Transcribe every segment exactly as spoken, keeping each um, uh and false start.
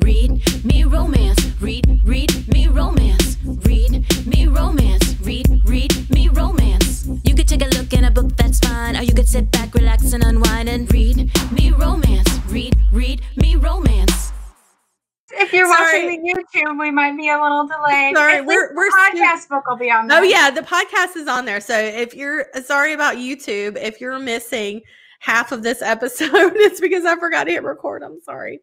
Read me romance, read, read me romance, read me romance, read, read me romance. You could take a look in a book, that's fine, or you could sit back, relax, and unwind and read me romance, read, read me romance. If you're Sorry. watching the YouTube, we might be a little delayed. Sorry, we're, we're the podcast still, book will be on there. Oh yeah, the podcast is on there. So if you're sorry about YouTube, if you're missing half of this episode, it's because I forgot to hit record. I'm sorry.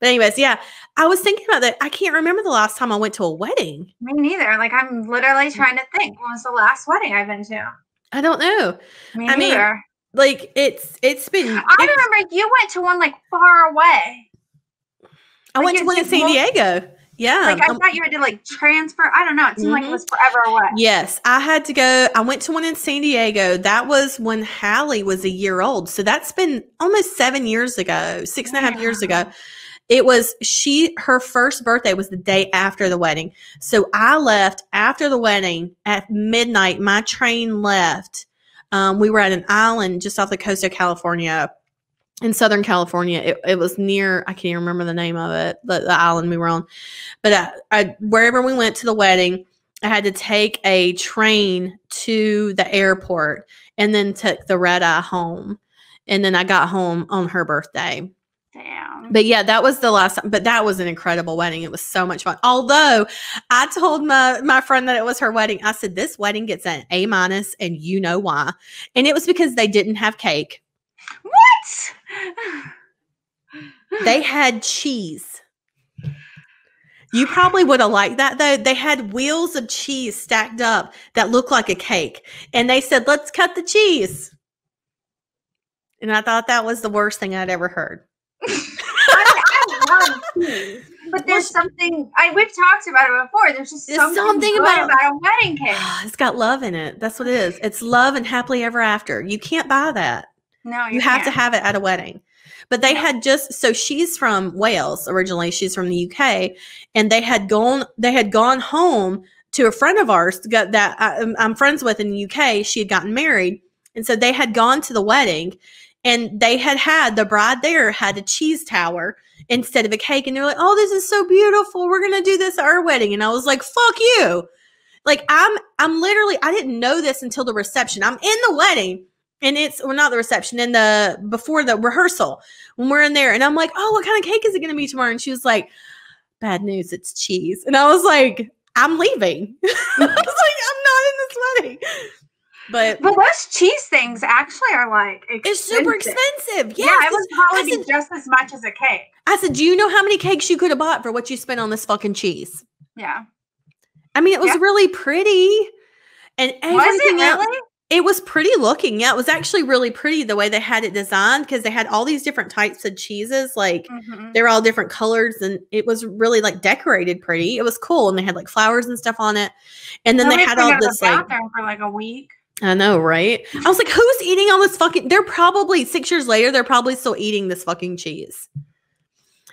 But anyways, yeah, I was thinking about that. I can't remember the last time I went to a wedding. Me neither. Like, I'm literally trying to think, when was the last wedding I've been to? I don't know. Me I neither. Mean, like, it's it's been. I it's, remember you went to one like far away. I like went to one in San Diego. Yeah. Like I um, thought you had to like transfer. I don't know. It seemed mm-hmm. like it was forever away. Yes. I had to go. I went to one in San Diego. That was when Hallie was a year old. So that's been almost seven years ago, six yeah. and a half years ago. It was she, her first birthday was the day after the wedding. So I left after the wedding at midnight. My train left. Um, we were at an island just off the coast of California. In Southern California, it, it was near, I can't remember the name of it, the, the island we were on. But I, I, wherever we went to the wedding, I had to take a train to the airport and then took the red eye home. And then I got home on her birthday. Damn. But yeah, that was the last time. But that was an incredible wedding. It was so much fun. Although I told my, my friend that it was her wedding. I said, this wedding gets an A minus and you know why. And it was because they didn't have cake. What? They had cheese. You probably would have liked that, though. They had wheels of cheese stacked up that looked like a cake. And they said, let's cut the cheese. And I thought that was the worst thing I'd ever heard. I, I love cheese. But there's well, something, I, we've talked about it before. There's just there's something, something about, about a wedding cake. It's got love in it. That's what it is. It's love and happily ever after. You can't buy that. No, you, you have to have it at a wedding. But they yeah. had just, so she's from Wales originally. She's from the U K. And they had gone, they had gone home to a friend of ours that I, I'm friends with in the U K. She had gotten married. And so they had gone to the wedding and they had had, the bride there had a cheese tower instead of a cake. And they're like, oh, this is so beautiful. We're going to do this at our wedding. And I was like, fuck you. Like, I'm, I'm literally, I didn't know this until the reception. I'm in the wedding. And it's, well, not the reception, in the, before the rehearsal, when we're in there. And I'm like, oh, what kind of cake is it going to be tomorrow? And she was like, bad news, it's cheese. And I was like, I'm leaving. I was like, I'm not in this wedding. But, but those cheese things actually are like expensive. It's super expensive. Yeah, yeah it was probably I said, just as much as a cake. I said, do you know how many cakes you could have bought for what you spent on this fucking cheese? Yeah. I mean, it was yeah. really pretty. And everything was it else, really? It was pretty looking. Yeah, it was actually really pretty the way they had it designed because they had all these different types of cheeses. Like, mm-hmm. they're all different colors, and it was really, like, decorated pretty. It was cool, and they had, like, flowers and stuff on it. And then Nobody they had all this, the like. For, like, a week. I know, right? I was like, who's eating all this fucking. They're probably, six years later, they're probably still eating this fucking cheese.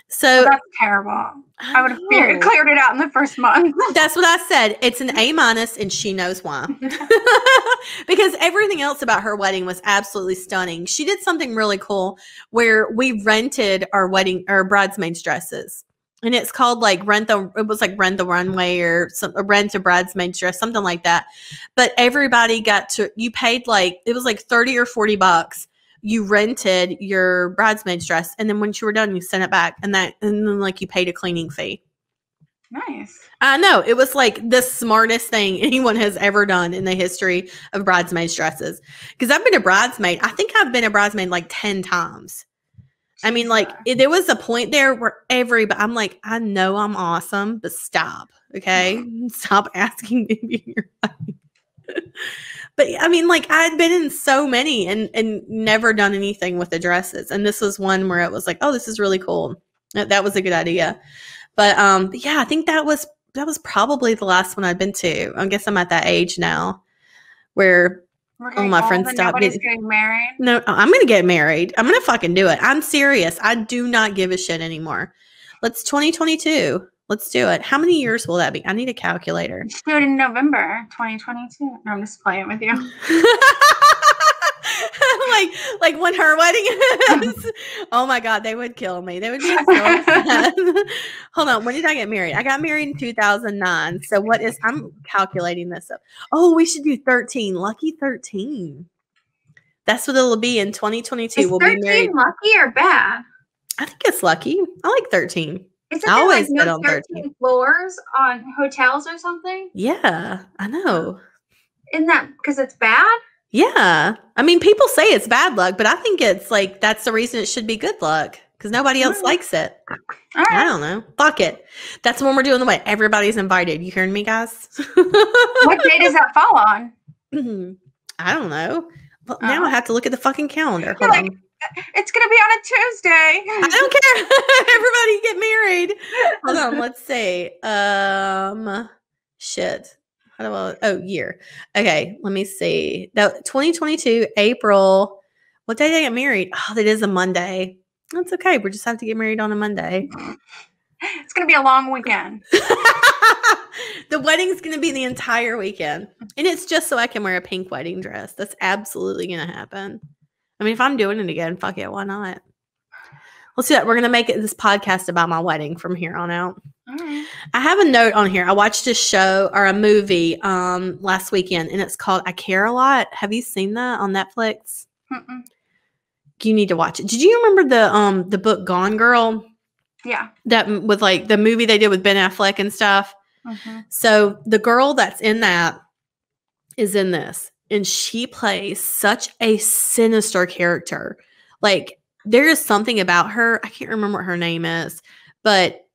So. Well, that's terrible. I, I would have cleared, cleared it out in the first month. That's what I said. It's an A minus and she knows why. Because everything else about her wedding was absolutely stunning. She did something really cool where we rented our wedding, our bridesmaids dresses. And it's called like rent the, it was like Rent the Runway or some, Rent a Bridesmaid's Dress, something like that. But everybody got to, you paid like, it was like thirty or forty bucks. You rented your bridesmaid's dress, and then once you were done, you sent it back, and that, and then like you paid a cleaning fee. Nice. I know, it was like the smartest thing anyone has ever done in the history of bridesmaid's dresses. Because I've been a bridesmaid, I think I've been a bridesmaid like ten times. I mean, like it, there was a point there where everybody, I'm like, I know I'm awesome, but stop, okay? Stop asking me to be your wife. But I mean, like I'd been in so many and, and never done anything with the dresses. And this was one where it was like, oh, this is really cool. That, that was a good idea. But um, but yeah, I think that was, that was probably the last one I'd been to. I guess I'm at that age now where all my friends stopped getting, getting married. No, I'm going to get married. I'm going to fucking do it. I'm serious. I do not give a shit anymore. Let's twenty twenty-two. Let's do it. How many years will that be? I need a calculator. Let's do it in November twenty twenty-two. No, I'm just playing with you. like, like when her wedding is. Oh my God, they would kill me. They would be so upset. Hold on. When did I get married? I got married in two thousand nine. So what is, I'm calculating this up. Oh, we should do thirteen. Lucky thirteen. That's what it'll be in twenty twenty-two. Is we'll thirteen be married. Lucky or bad? I think it's lucky. I like thirteen. Isn't I always like no on thirteen floors on hotels or something? Yeah, I know. Isn't that because it's bad? Yeah. I mean, people say it's bad luck, but I think it's like that's the reason it should be good luck because nobody else mm-hmm. likes it. All right. I don't know. Fuck it. That's when we're doing the way. Everybody's invited. You hearing me, guys? What day does that fall on? Mm-hmm. I don't know. Well, now um, I have to look at the fucking calendar. Hold like, on. It's going to be on a Tuesday. I don't care. Everybody get married. Hold on. Let's see. Um, shit. How do I, oh, year. Okay. Let me see. No, twenty twenty-two, April. What day did I get married? Oh, that is a Monday. That's okay. We just have to get married on a Monday. It's going to be a long weekend. The wedding's going to be the entire weekend. And it's just so I can wear a pink wedding dress. That's absolutely going to happen. I mean, if I'm doing it again, fuck it. Why not? Let's do that. We're going to make it this podcast about my wedding from here on out. All right. I have a note on here. I watched a show or a movie um, last weekend, and it's called I Care A Lot. Have you seen that on Netflix? Mm-mm. You need to watch it. Did you remember the um, the book Gone Girl? Yeah. That with like the movie they did with Ben Affleck and stuff. Mm-hmm. So the girl that's in that is in this. And she plays such a sinister character. Like, there is something about her. I can't remember what her name is. But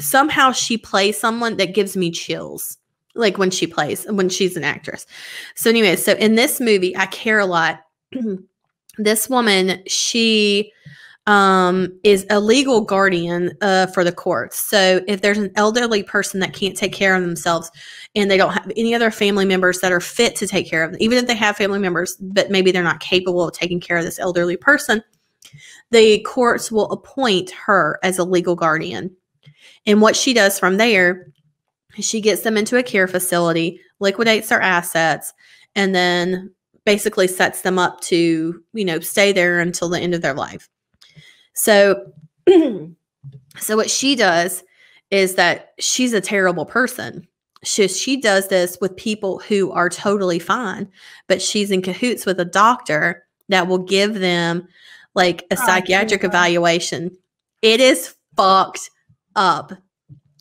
somehow she plays someone that gives me chills. Like, when she plays, when she's an actress. So, anyway, so in this movie, I Care A Lot. This woman, she um, is a legal guardian uh, for the courts. So, if there's an elderly person that can't take care of themselves, and they don't have any other family members that are fit to take care of them, even if they have family members, but maybe they're not capable of taking care of this elderly person, the courts will appoint her as a legal guardian. And what she does from there, she gets them into a care facility, liquidates their assets, and then basically sets them up to, you know, stay there until the end of their life. So, so what she does is that she's a terrible person. She, she does this with people who are totally fine, but she's in cahoots with a doctor that will give them like a oh, psychiatric yeah. evaluation. It is fucked up,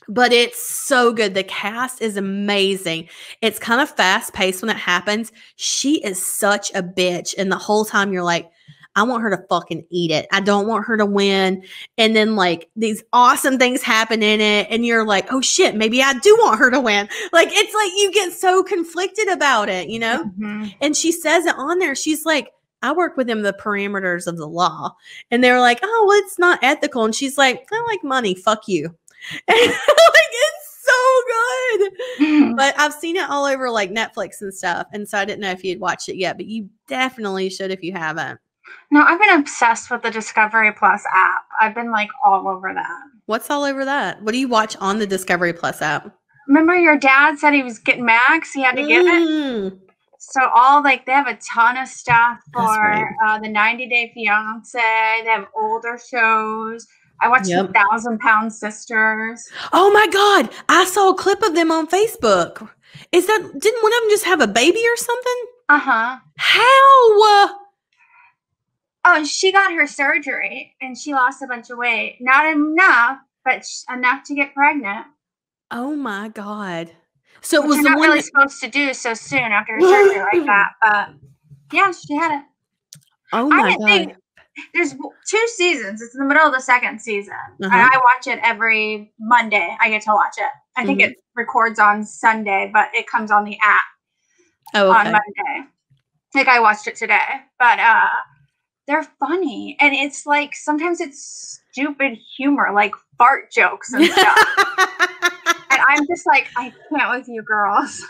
but it's so good. The cast is amazing. It's kind of fast paced when it happens. She is such a bitch. And the whole time you're like, I want her to fucking eat it. I don't want her to win. And then like these awesome things happen in it. And you're like, oh shit, maybe I do want her to win. Like, it's like you get so conflicted about it, you know? Mm-hmm. And she says it on there. She's like, I work within the parameters of the law. And they're like, oh, well, it's not ethical. And she's like, I like money. Fuck you. And like, it's so good. Mm-hmm. But I've seen it all over like Netflix and stuff. And so I didn't know if you'd watched it yet, but you definitely should if you haven't. No, I've been obsessed with the Discovery Plus app. I've been like all over that. What's all over that? What do you watch on the Discovery Plus app? Remember your dad said he was getting Max? He had to mm. get it? So all like, they have a ton of stuff for right. uh, the ninety day fiance. They have older shows. I watched yep. the one thousand pound sisters. Oh my God. I saw a clip of them on Facebook. Is that, didn't one of them just have a baby or something? Uh-huh. How? Oh, she got her surgery, and she lost a bunch of weight. Not enough, but sh enough to get pregnant. Oh, my God. So it was the not one really that supposed to do so soon after a surgery like that. But, yeah, she had it. Oh, my I didn't God. Think, there's two seasons. It's in the middle of the second season. Uh-huh. And I watch it every Monday. I get to watch it. I think mm-hmm. it records on Sunday, but it comes on the app oh, okay. on Monday. Like, I watched it today. But, uh. they're funny, and it's like sometimes it's stupid humor, like fart jokes and stuff. And I'm just like, I can't with you girls.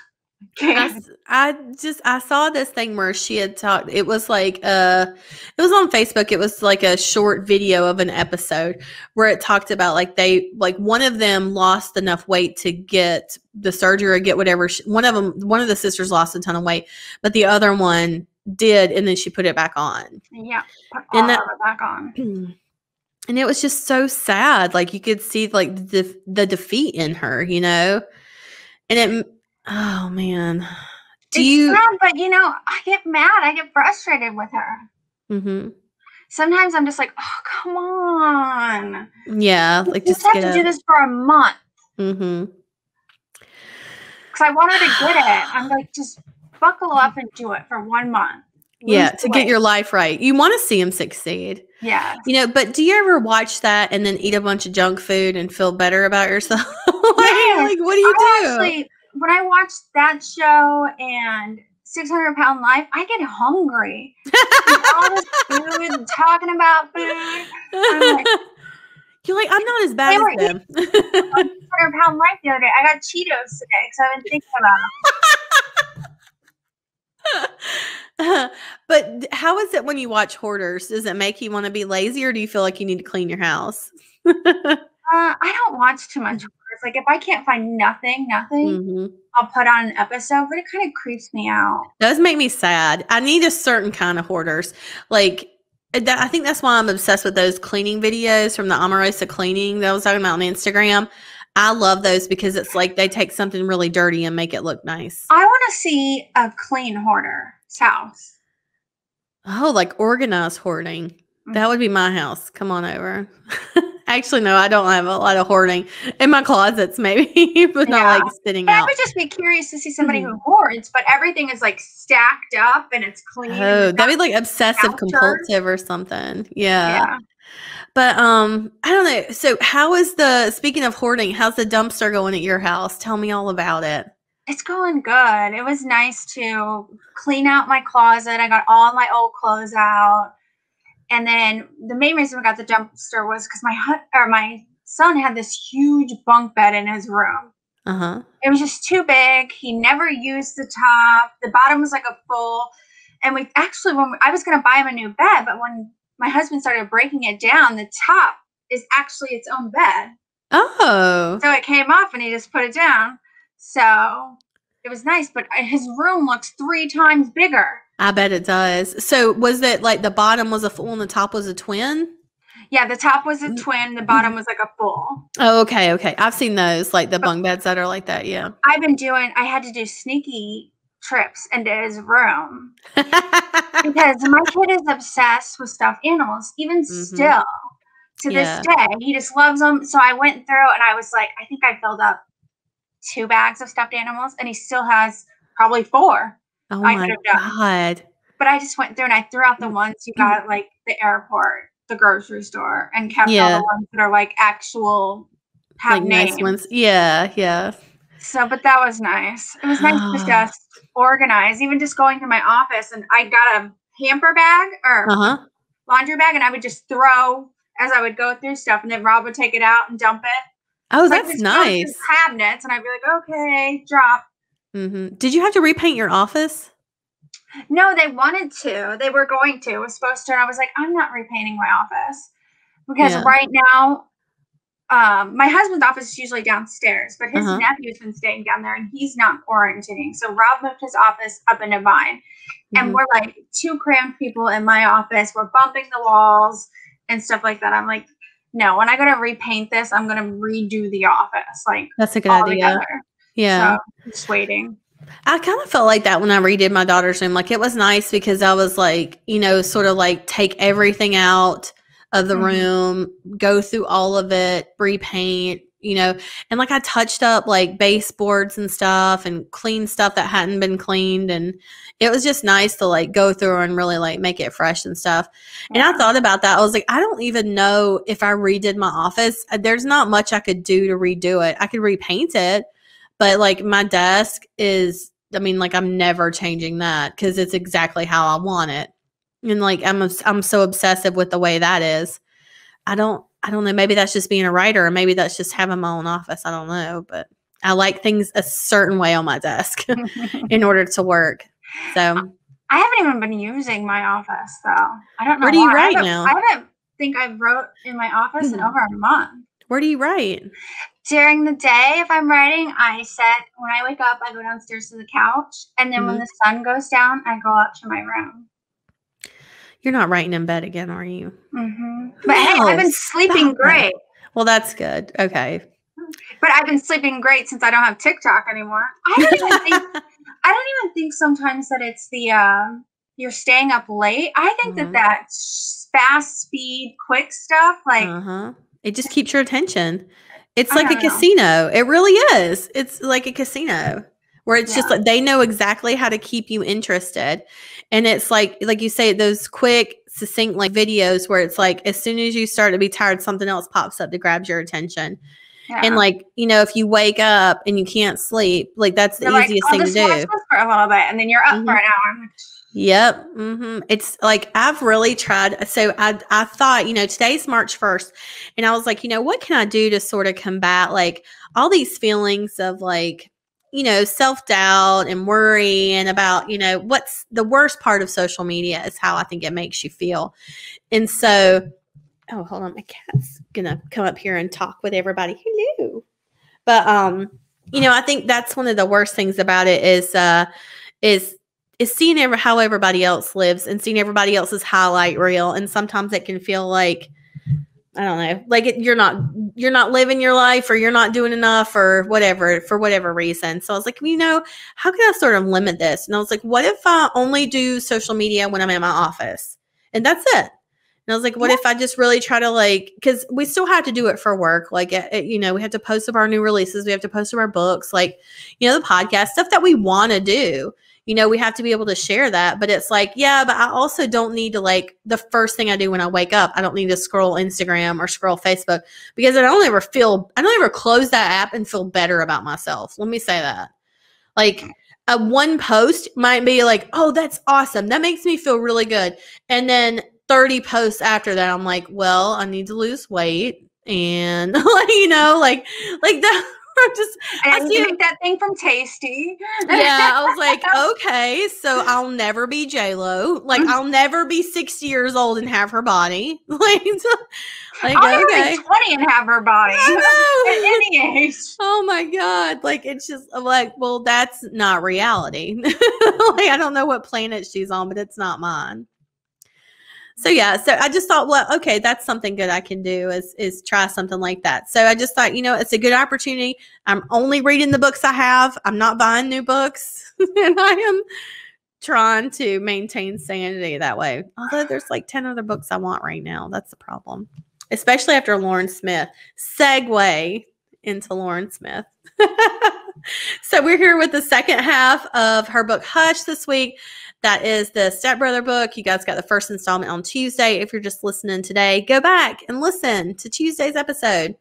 I, I just I saw this thing where she had talked. It was like uh, it was on Facebook. It was like a short video of an episode where it talked about like they like one of them lost enough weight to get the surgery or get whatever. She, one of them, one of the sisters lost a ton of weight, but the other one did, and then she put it back on. Yeah, put all and that, of it back on. And it was just so sad. Like, you could see, like, the, the defeat in her, you know? And it, oh, man. Do it's you? Sad, but, you know, I get mad. I get frustrated with her. Mm-hmm. Sometimes I'm just like, oh, come on. Yeah. Like, just, just have to up. do this for a month. Mm-hmm. Because I want her to get it. I'm like, just buckle up and do it for one month. Yeah, to get your life right. You want to see them succeed. Yeah. You know, but do you ever watch that and then eat a bunch of junk food and feel better about yourself? like, yes. like, what do you I do? Actually, when I watch that show and six hundred pound life, I get hungry. all this food, talking about food. I'm like, You're like, I'm not as bad as them. six hundred pound life the other day. I got Cheetos today because I've been thinking about them. But how is it when you watch Hoarders? Does it make you want to be lazy, or do you feel like you need to clean your house? uh, I don't watch too much Hoarders. Like, if I can't find nothing, nothing, mm-hmm. I'll put on an episode, but it kind of creeps me out. It does make me sad. I need a certain kind of Hoarders. Like, that, I think that's why I'm obsessed with those cleaning videos from the Omarosa Cleaning that I was talking about on Instagram. I love those because it's like they take something really dirty and make it look nice. I want to see a clean hoarder's house. Oh, like organized hoarding. Mm-hmm. That would be my house. Come on over. Actually, no, I don't have a lot of hoarding in my closets, maybe, but yeah. not like sitting but out. I would just be curious to see somebody mm-hmm. who hoards, but everything is like stacked up and it's clean. Oh, that'd be like obsessive compulsive or something. Yeah. Yeah. But um, I don't know. So how is the, speaking of hoarding, how's the dumpster going at your house? Tell me all about it. It's going good. It was nice to clean out my closet. I got all my old clothes out. And then the main reason we got the dumpster was because my hut, or my son had this huge bunk bed in his room. Uh-huh. It was just too big. He never used the top. The bottom was like a full. And we actually, when we, I was going to buy him a new bed, but when my husband started breaking it down, the top is actually its own bed. Oh. So it came off and he just put it down. So it was nice, but his room looks three times bigger. I bet it does. So was it like the bottom was a full and the top was a twin? Yeah, the top was a twin. The bottom was like a full. Oh, okay, okay. I've seen those, like the bunk beds that are like that, yeah. I've been doing, I had to do sneaky trips into his room because my kid is obsessed with stuffed animals, even mm-hmm. still to yeah. this day. He just loves them. So I went through and I was like, I think I filled up two bags of stuffed animals and he still has probably four. Oh my I God. But I just went through and I threw out the ones you got at like the airport, the grocery store, and kept yeah. all the ones that are like actual have like names. Nice ones. Yeah, yeah. So, but that was nice. It was nice oh. to just organize, even just going to my office. And I got a hamper bag or uh-huh. laundry bag, and I would just throw as I would go through stuff. And then Rob would take it out and dump it. Oh, like, that's nice. Cabinets, and I'd be like, okay, drop. Mm-hmm. Did you have to repaint your office? No, they wanted to. They were going to. It was supposed to. And I was like, I'm not repainting my office because yeah. right now, Um, my husband's office is usually downstairs, but his uh-huh. nephew's been staying down there and he's not quarantining. So Rob moved his office up into mine. Mm-hmm. And we're like two cramped people in my office. We're bumping the walls and stuff like that. I'm like, no, when I go to repaint this, I'm going to redo the office. Like, that's a good idea. Together. Yeah. So I'm just waiting. I kind of felt like that when I redid my daughter's room. Like, it was nice because I was like, you know, sort of like take everything out of the room, go through all of it, repaint, you know, and like I touched up like baseboards and stuff and cleaned stuff that hadn't been cleaned. And it was just nice to like go through and really like make it fresh and stuff. And I thought about that. I was like, I don't even know if I redid my office. There's not much I could do to redo it. I could repaint it, but like my desk is, I mean, like I'm never changing that because it's exactly how I want it. And like, I'm, I'm so obsessive with the way that is. I don't, I don't know. Maybe that's just being a writer, or maybe that's just having my own office. I don't know, but I like things a certain way on my desk in order to work. So I haven't even been using my office though. I don't know. Where do you why. write I now? I don't think I've wrote in my office mm-hmm. in over a month. Where do you write? During the day, if I'm writing, I set, when I wake up, I go downstairs to the couch. And then mm-hmm. when the sun goes down, I go up to my room. You're not writing in bed again, are you? Mm-hmm. But hey, I've been sleeping Stop great. It. Well, that's good. Okay. But I've been sleeping great since I don't have TikTok anymore. I don't even think, I don't even think sometimes that it's the, uh, you're staying up late. I think mm-hmm. that that fast speed, quick stuff, like. Uh-huh. It just keeps your attention. It's like a casino. Know. It really is. It's like a casino where it's yeah. just like they know exactly how to keep you interested. And it's like, like you say, those quick, succinct like videos where it's like as soon as you start to be tired, something else pops up that grabs your attention. Yeah. And like, you know, if you wake up and you can't sleep, like that's the you're easiest like, oh, thing this to do. For a little bit, and then you're up mm-hmm. for an hour. Yep. Mm-hmm. It's like, I've really tried. So I, I thought, you know, today's March first and I was like, you know, what can I do to sort of combat like all these feelings of like, you know, self-doubt and worry and about, you know, what's the worst part of social media is how I think it makes you feel. And so, oh, hold on. My cat's going to come up here and talk with everybody. Hello. But, um, you know, I think that's one of the worst things about it is, uh, is, is seeing ever how everybody else lives and seeing everybody else's highlight reel. And sometimes it can feel like, I don't know, like it, you're not, you're not living your life or you're not doing enough or whatever, for whatever reason. So I was like, you know, how can I sort of limit this? And I was like, what if I only do social media when I'm in my office? And that's it. And I was like, what yeah. if I just really try to like, because we still have to do it for work. Like, it, it, you know, we have to post up our new releases. We have to post up our books, like, you know, the podcast, stuff that we want to do. You know, we have to be able to share that. But it's like, yeah, but I also don't need to like the first thing I do when I wake up. I don't need to scroll Instagram or scroll Facebook because I don't ever feel, I don't ever close that app and feel better about myself. Let me say that. Like a one post might be like, oh, that's awesome. That makes me feel really good. And then thirty posts after that, I'm like, well, I need to lose weight. And you know, like, like that. Just, and I see you make that thing from Tasty. Yeah, I was like, okay, so I'll never be J-Lo. Like, mm-hmm. I'll never be sixty years old and have her body. Like, like I'll okay. never be twenty and have her body. At any age. Oh my God! Like, it's just I'm like, well, that's not reality. Like, I don't know what planet she's on, but it's not mine. So yeah, so I just thought, well, okay, that's something good I can do is is try something like that. So I just thought, you know, it's a good opportunity. I'm only reading the books I have. I'm not buying new books. And I am trying to maintain sanity that way. Although there's like ten other books I want right now. That's the problem. Especially after Lauren Smith. Segue into Lauren Smith. So we're here with the second half of her book, Hushed, this week. That is the Stepbrother book. You guys got the first installment on Tuesday. If you're just listening today, go back and listen to Tuesday's episode.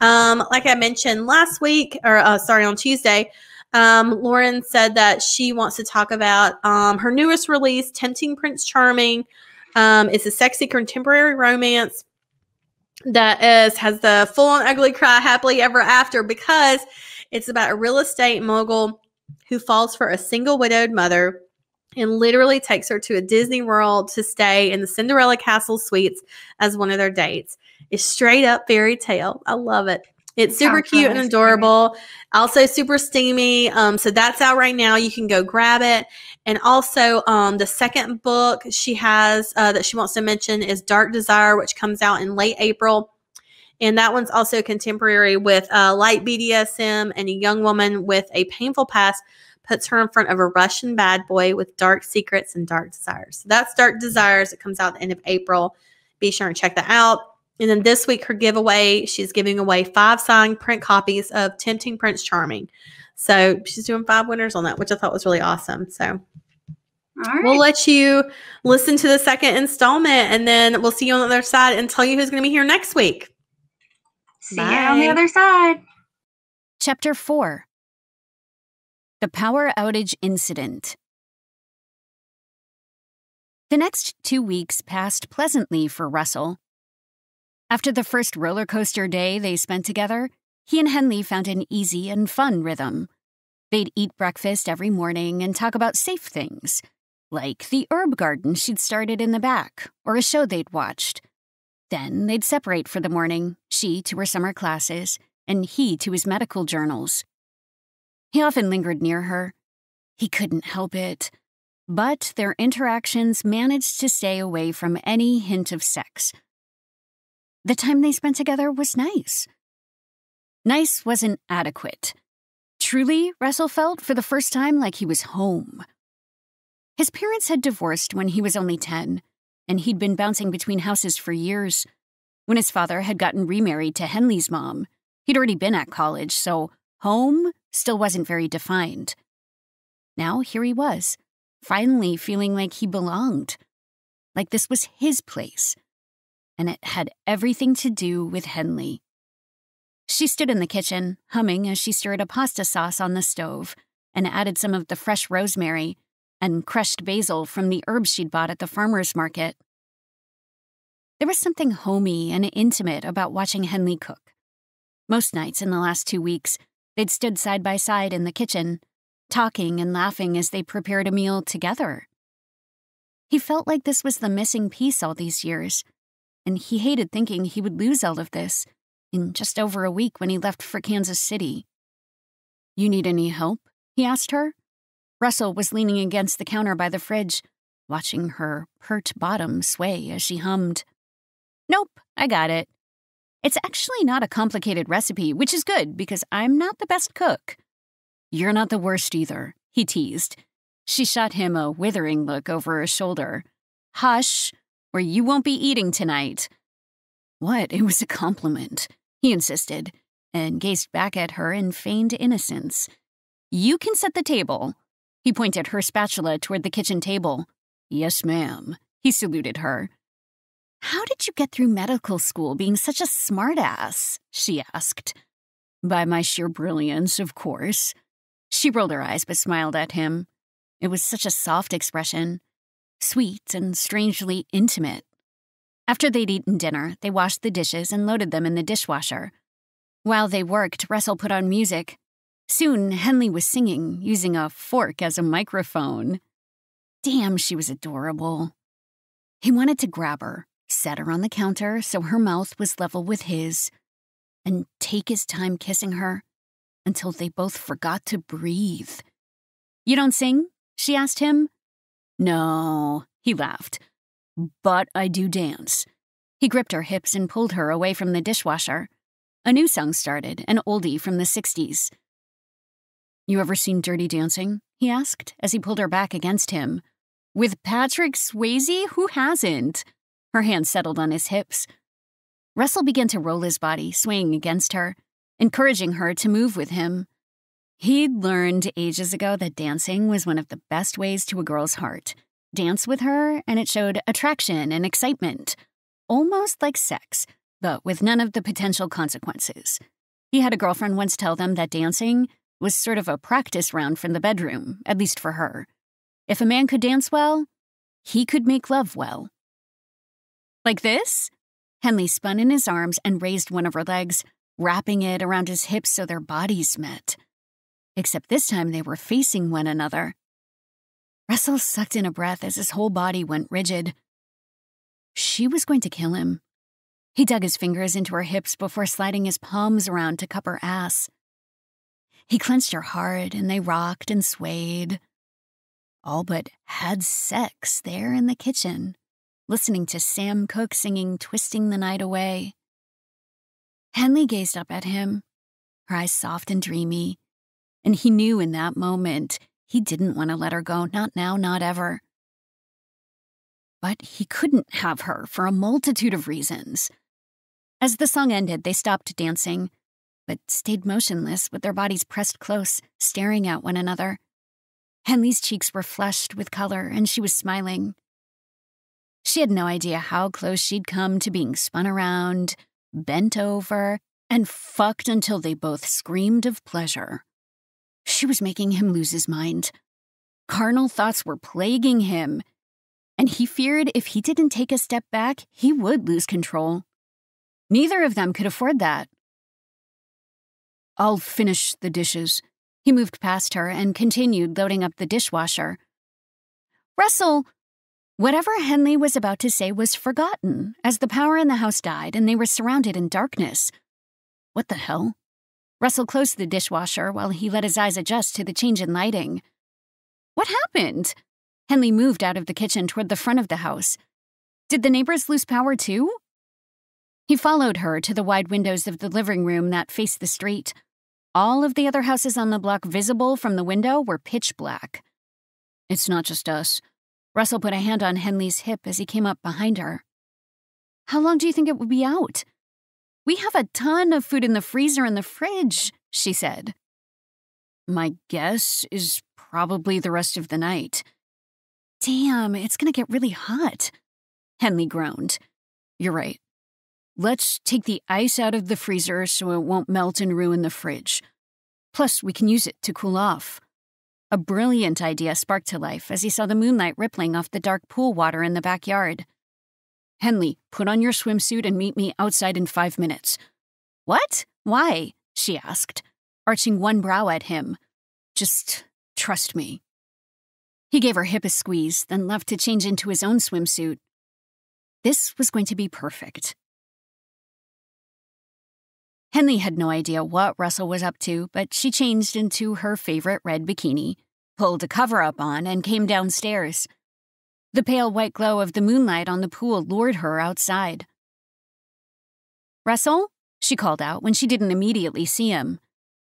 Um, like I mentioned last week, or uh, sorry, on Tuesday, um, Lauren said that she wants to talk about um, her newest release, Tempting Prince Charming. Um, it's a sexy contemporary romance that is has the full-on ugly cry, happily ever after, because it's about a real estate mogul who falls for a single widowed mother and literally takes her to a Disney World to stay in the Cinderella Castle Suites as one of their dates. It's straight up fairy tale. I love it. It's super cute and adorable. Also super steamy. Um, so that's out right now. You can go grab it. And also um, the second book she has uh, that she wants to mention is Dark Desire, which comes out in late April. And that one's also contemporary with uh, light B D S M, and a young woman with a painful past puts her in front of a Russian bad boy with dark secrets and dark desires. So that's Dark Desires. It comes out at the end of April. Be sure and check that out. And then this week, her giveaway, she's giving away five signed print copies of Tempting Prince Charming. So she's doing five winners on that, which I thought was really awesome. So all right. We'll let you listen to the second installment, and then we'll see you on the other side and tell you who's going to be here next week. See Bye. You on the other side. Chapter four. The Power Outage Incident. The next two weeks passed pleasantly for Russell. After the first roller coaster day they spent together, he and Henley found an easy and fun rhythm. They'd eat breakfast every morning and talk about safe things, like the herb garden she'd started in the back or a show they'd watched. Then they'd separate for the morning, she to her summer classes and he to his medical journals. He often lingered near her. He couldn't help it. but their interactions managed to stay away from any hint of sex. The time they spent together was nice. Nice wasn't adequate. Truly, Russell felt for the first time like he was home. His parents had divorced when he was only ten, and he'd been bouncing between houses for years. When his father had gotten remarried to Henley's mom, he'd already been at college, so home still wasn't very defined. Now here he was, finally feeling like he belonged, like this was his place, and it had everything to do with Henley. She stood in the kitchen, humming as she stirred a pasta sauce on the stove and added some of the fresh rosemary and crushed basil from the herbs she'd bought at the farmer's market. There was something homey and intimate about watching Henley cook. Most nights in the last two weeks, they'd stood side by side in the kitchen, talking and laughing as they prepared a meal together. He felt like this was the missing piece all these years, and he hated thinking he would lose all of this in just over a week when he left for Kansas City. "You need any help?" he asked her. Russell was leaning against the counter by the fridge, watching her pert bottom sway as she hummed. "Nope, I got it. It's actually not a complicated recipe, which is good because I'm not the best cook." "You're not the worst either," he teased. She shot him a withering look over her shoulder. "Hush, or you won't be eating tonight." "What? It was a compliment," he insisted, and gazed back at her in feigned innocence. "You can set the table." He pointed her spatula toward the kitchen table. "Yes, ma'am," he saluted her. "How did you get through medical school being such a smartass?" she asked. "By my sheer brilliance, of course." She rolled her eyes but smiled at him. It was such a soft expression, sweet and strangely intimate. After they'd eaten dinner, they washed the dishes and loaded them in the dishwasher. While they worked, Russell put on music. Soon, Henley was singing, using a fork as a microphone. Damn, she was adorable. He wanted to grab her, set her on the counter so her mouth was level with his, and take his time kissing her until they both forgot to breathe. "You don't sing?" she asked him. "No," he laughed. "But I do dance." He gripped her hips and pulled her away from the dishwasher. A new song started, an oldie from the sixties. "You ever seen Dirty Dancing?" he asked as he pulled her back against him. "With Patrick Swayze? Who hasn't?" Her hand settled on his hips. Russell began to roll his body, swaying against her, encouraging her to move with him. He'd learned ages ago that dancing was one of the best ways to a girl's heart. Dance with her, and it showed attraction and excitement. Almost like sex, but with none of the potential consequences. He had a girlfriend once tell them that dancing was sort of a practice round from the bedroom, at least for her. If a man could dance well, he could make love well. "Like this?" Henley spun in his arms and raised one of her legs, wrapping it around his hips so their bodies met. Except this time they were facing one another. Russell sucked in a breath as his whole body went rigid. She was going to kill him. He dug his fingers into her hips before sliding his palms around to cup her ass. He clenched her hard, and they rocked and swayed. All but had sex there in the kitchen, listening to Sam Cooke singing "Twisting the Night Away." Henley gazed up at him, her eyes soft and dreamy, and he knew in that moment he didn't want to let her go, not now, not ever. But he couldn't have her for a multitude of reasons. As the song ended, they stopped dancing, but stayed motionless with their bodies pressed close, staring at one another. Henley's cheeks were flushed with color, and she was smiling. She had no idea how close she'd come to being spun around, bent over, and fucked until they both screamed of pleasure. She was making him lose his mind. Carnal thoughts were plaguing him, and he feared if he didn't take a step back, he would lose control. Neither of them could afford that. "I'll finish the dishes." He moved past her and continued loading up the dishwasher. "Russell!" Whatever Henley was about to say was forgotten as the power in the house died and they were surrounded in darkness. "What the hell?" Russell closed the dishwasher while he let his eyes adjust to the change in lighting. "What happened?" Henley moved out of the kitchen toward the front of the house. Did the neighbors lose power too? He followed her to the wide windows of the living room that faced the street. All of the other houses on the block visible from the window were pitch black. It's not just us. Russell put a hand on Henley's hip as he came up behind her. How long do you think it would be out? We have a ton of food in the freezer and the fridge, she said. My guess is probably the rest of the night. Damn, it's gonna get really hot, Henley groaned. You're right. Let's take the ice out of the freezer so it won't melt and ruin the fridge. Plus, we can use it to cool off. A brilliant idea sparked to life as he saw the moonlight rippling off the dark pool water in the backyard. Henley, put on your swimsuit and meet me outside in five minutes. What? Why? She asked, arching one brow at him. Just trust me. He gave her hip a squeeze, then left to change into his own swimsuit. This was going to be perfect. Henley had no idea what Russell was up to, but she changed into her favorite red bikini, pulled a cover-up on, and came downstairs. The pale white glow of the moonlight on the pool lured her outside. Russell? She called out when she didn't immediately see him.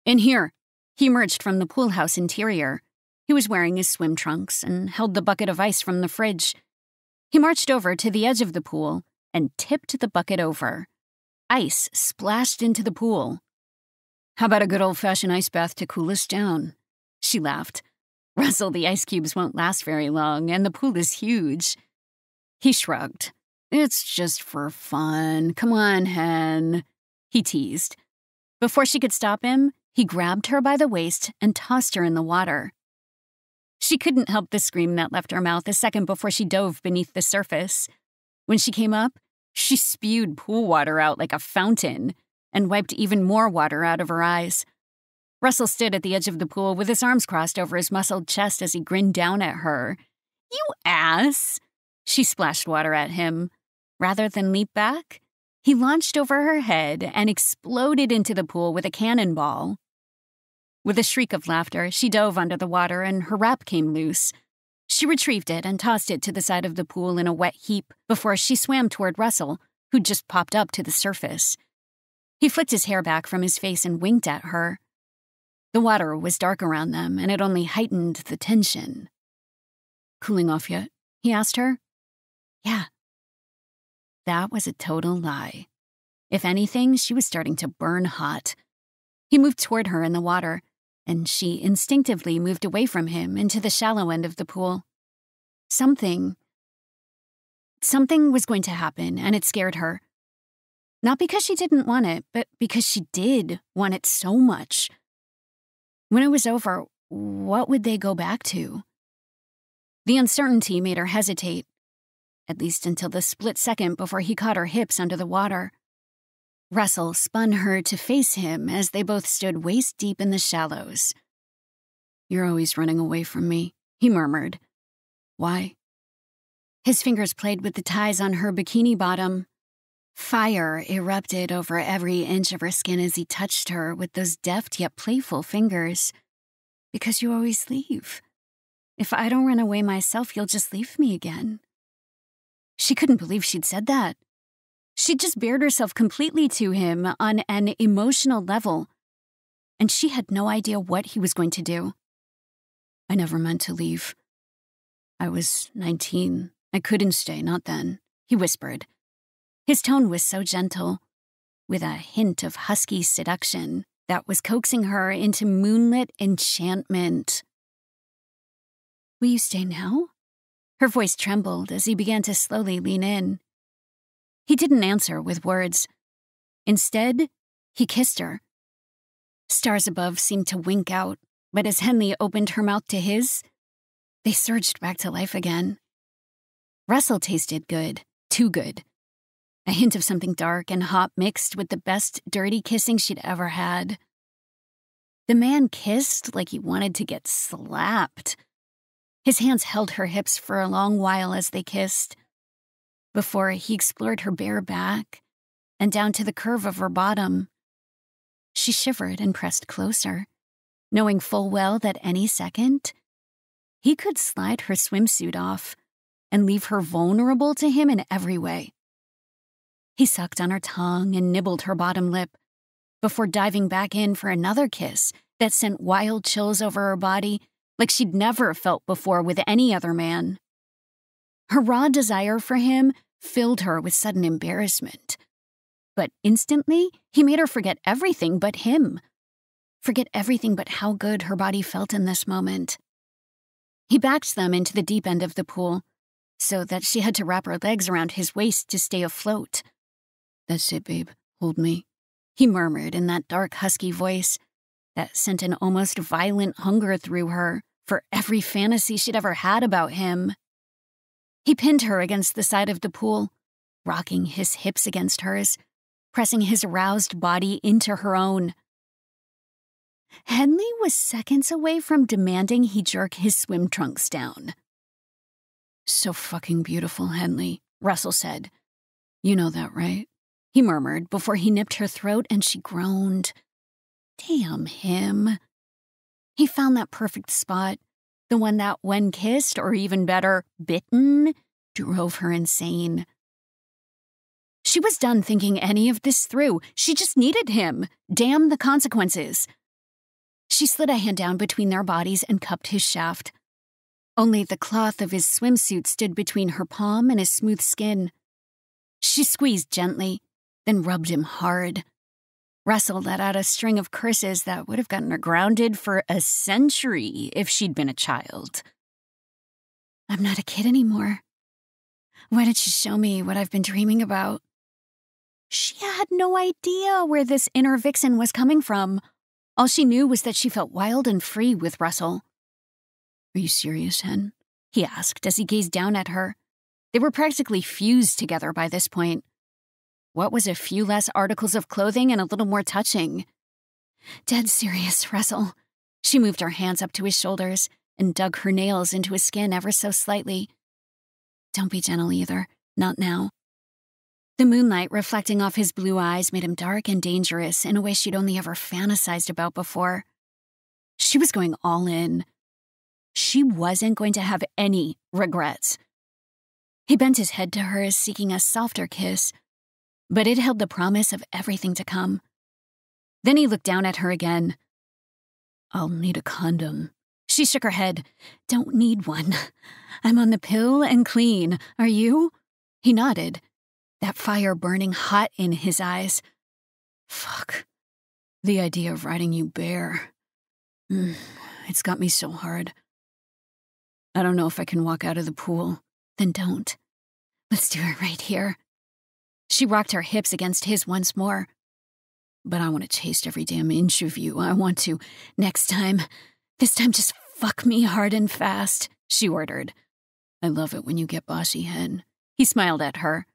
In here. He emerged from the pool house interior. He was wearing his swim trunks and held the bucket of ice from the fridge. He marched over to the edge of the pool and tipped the bucket over. Ice splashed into the pool. How about a good old-fashioned ice bath to cool us down? She laughed. Russell, the ice cubes won't last very long, and the pool is huge. He shrugged. It's just for fun. Come on, Hen. He teased. Before she could stop him, he grabbed her by the waist and tossed her in the water. She couldn't help the scream that left her mouth a second before she dove beneath the surface. When she came up, she spewed pool water out like a fountain and wiped even more water out of her eyes. Russell stood at the edge of the pool with his arms crossed over his muscled chest as he grinned down at her. You ass! She splashed water at him. Rather than leap back, he launched over her head and exploded into the pool with a cannonball. With a shriek of laughter, she dove under the water and her wrap came loose. She retrieved it and tossed it to the side of the pool in a wet heap before she swam toward Russell, who'd just popped up to the surface. He flicked his hair back from his face and winked at her. The water was dark around them, and it only heightened the tension. Cooling off yet? He asked her. Yeah. That was a total lie. If anything, she was starting to burn hot. He moved toward her in the water, and she instinctively moved away from him into the shallow end of the pool. Something, something was going to happen, and it scared her. Not because she didn't want it, but because she did want it so much. When it was over, what would they go back to? The uncertainty made her hesitate, at least until the split second before he caught her hips under the water. Russell spun her to face him as they both stood waist-deep in the shallows. You're always running away from me, he murmured. Why? His fingers played with the ties on her bikini bottom. Fire erupted over every inch of her skin as he touched her with those deft yet playful fingers. Because you always leave. If I don't run away myself, you'll just leave me again. She couldn't believe she'd said that. She'd just bared herself completely to him on an emotional level, and she had no idea what he was going to do. I never meant to leave. I was nineteen. I couldn't stay, not then, he whispered. His tone was so gentle, with a hint of husky seduction that was coaxing her into moonlit enchantment. Will you stay now? Her voice trembled as he began to slowly lean in. He didn't answer with words. Instead, he kissed her. Stars above seemed to wink out, but as Henley opened her mouth to his, they surged back to life again. Russell tasted good, too good. A hint of something dark and hot mixed with the best dirty kissing she'd ever had. The man kissed like he wanted to get slapped. His hands held her hips for a long while as they kissed, before he explored her bare back and down to the curve of her bottom. She shivered and pressed closer, knowing full well that any second, he could slide her swimsuit off and leave her vulnerable to him in every way. He sucked on her tongue and nibbled her bottom lip before diving back in for another kiss that sent wild chills over her body like she'd never felt before with any other man. Her raw desire for him filled her with sudden embarrassment. But instantly, he made her forget everything but him. Forget everything but how good her body felt in this moment. He backed them into the deep end of the pool so that she had to wrap her legs around his waist to stay afloat. "That's it, babe. Hold me," he murmured in that dark, husky voice that sent an almost violent hunger through her for every fantasy she'd ever had about him. He pinned her against the side of the pool, rocking his hips against hers, pressing his aroused body into her own. Henley was seconds away from demanding he jerk his swim trunks down. "So fucking beautiful, Henley," Russell said. "You know that, right?" he murmured before he nipped her throat, and she groaned. Damn him. He found that perfect spot, the one that, when kissed, or even better, bitten, drove her insane. She was done thinking any of this through. She just needed him. Damn the consequences. She slid a hand down between their bodies and cupped his shaft. Only the cloth of his swimsuit stood between her palm and his smooth skin. She squeezed gently, then rubbed him hard. Russell let out a string of curses that would have gotten her grounded for a century if she'd been a child. "I'm not a kid anymore. Why did you show me what I've been dreaming about?" She had no idea where this inner vixen was coming from. All she knew was that she felt wild and free with Russell. "Are you serious, Hen?" he asked as he gazed down at her. They were practically fused together by this point. What was a few less articles of clothing and a little more touching? "Dead serious, Russell." She moved her hands up to his shoulders and dug her nails into his skin ever so slightly. "Don't be gentle either. Not now." The moonlight reflecting off his blue eyes made him dark and dangerous in a way she'd only ever fantasized about before. She was going all in. She wasn't going to have any regrets. He bent his head to hers, seeking a softer kiss, but it held the promise of everything to come. Then he looked down at her again. "I'll need a condom." She shook her head. "Don't need one. I'm on the pill and clean. Are you?" He nodded, that fire burning hot in his eyes. "Fuck. The idea of riding you bare. Mm, it's got me so hard. I don't know if I can walk out of the pool." "Then don't. Let's do it right here." She rocked her hips against his once more. "But I want to taste every damn inch of you. I want to. Next time. This time just fuck me hard and fast," she ordered. "I love it when you get bossy, Hen." He smiled at her.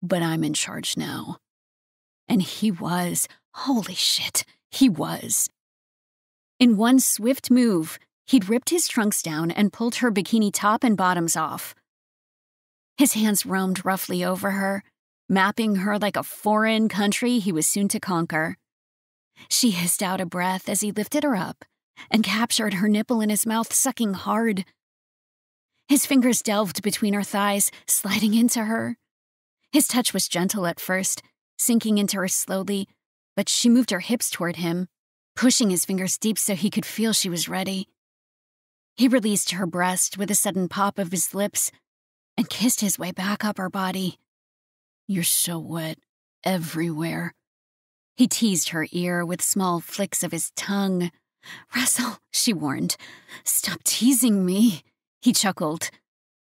"But I'm in charge now." And he was. Holy shit, he was. In one swift move, he'd ripped his trunks down and pulled her bikini top and bottoms off. His hands roamed roughly over her, mapping her like a foreign country he was soon to conquer. She hissed out a breath as he lifted her up and captured her nipple in his mouth, sucking hard. His fingers delved between her thighs, sliding into her. His touch was gentle at first, sinking into her slowly, but she moved her hips toward him, pushing his fingers deep so he could feel she was ready. He released her breast with a sudden pop of his lips and kissed his way back up her body. "You're so wet everywhere." He teased her ear with small flicks of his tongue. "Russell," she warned, "stop teasing me." He chuckled.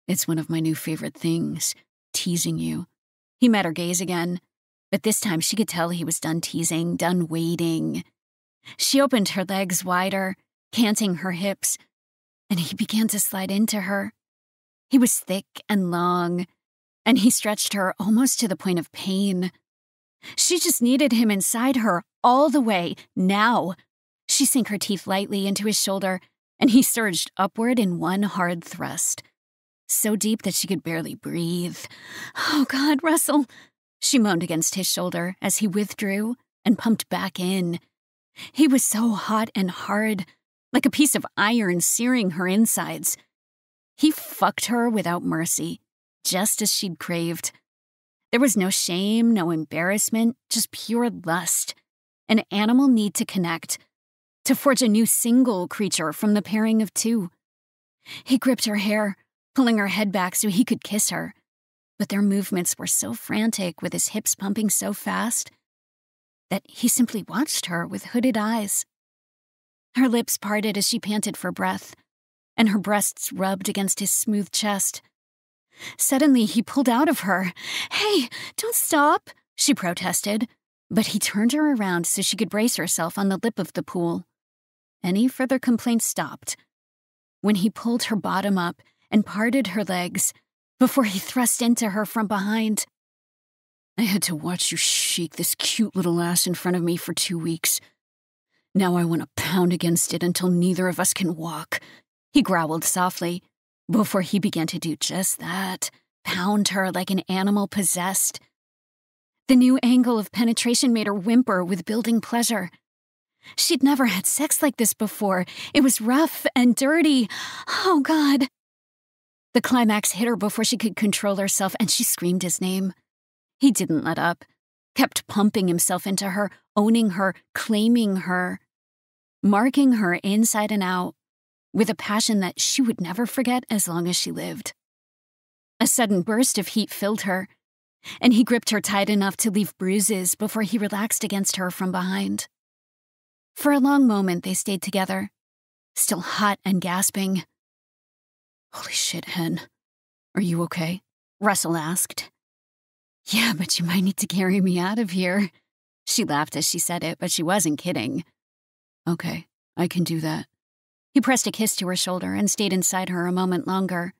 "It's one of my new favorite things, teasing you." He met her gaze again, but this time she could tell he was done teasing, done waiting. She opened her legs wider, canting her hips, and he began to slide into her. He was thick and long, and he stretched her almost to the point of pain. She just needed him inside her all the way, now. She sank her teeth lightly into his shoulder, and he surged upward in one hard thrust, so deep that she could barely breathe. "Oh, God, Russell," she moaned against his shoulder as he withdrew and pumped back in. He was so hot and hard, like a piece of iron searing her insides. He fucked her without mercy, just as she'd craved. There was no shame, no embarrassment, just pure lust. An animal need to connect, to forge a new single creature from the pairing of two. He gripped her hair, pulling her head back so he could kiss her. But their movements were so frantic, with his hips pumping so fast, that he simply watched her with hooded eyes. Her lips parted as she panted for breath, and her breasts rubbed against his smooth chest. Suddenly, he pulled out of her. "Hey, don't stop," she protested, but he turned her around so she could brace herself on the lip of the pool. Any further complaints stopped when he pulled her bottom up and parted her legs before he thrust into her from behind. "I had to watch you shake this cute little ass in front of me for two weeks. Now I want to pound against it until neither of us can walk," he growled softly, before he began to do just that, pound her like an animal possessed. The new angle of penetration made her whimper with building pleasure. She'd never had sex like this before. It was rough and dirty. Oh, God. The climax hit her before she could control herself, and she screamed his name. He didn't let up, kept pumping himself into her, owning her, claiming her, marking her inside and out, with a passion that she would never forget as long as she lived. A sudden burst of heat filled her, and he gripped her tight enough to leave bruises before he relaxed against her from behind. For a long moment, they stayed together, still hot and gasping. "Holy shit, Hen. Are you okay?" Russell asked. "Yeah, but you might need to carry me out of here." She laughed as she said it, but she wasn't kidding. "Okay, I can do that." He pressed a kiss to her shoulder and stayed inside her a moment longer.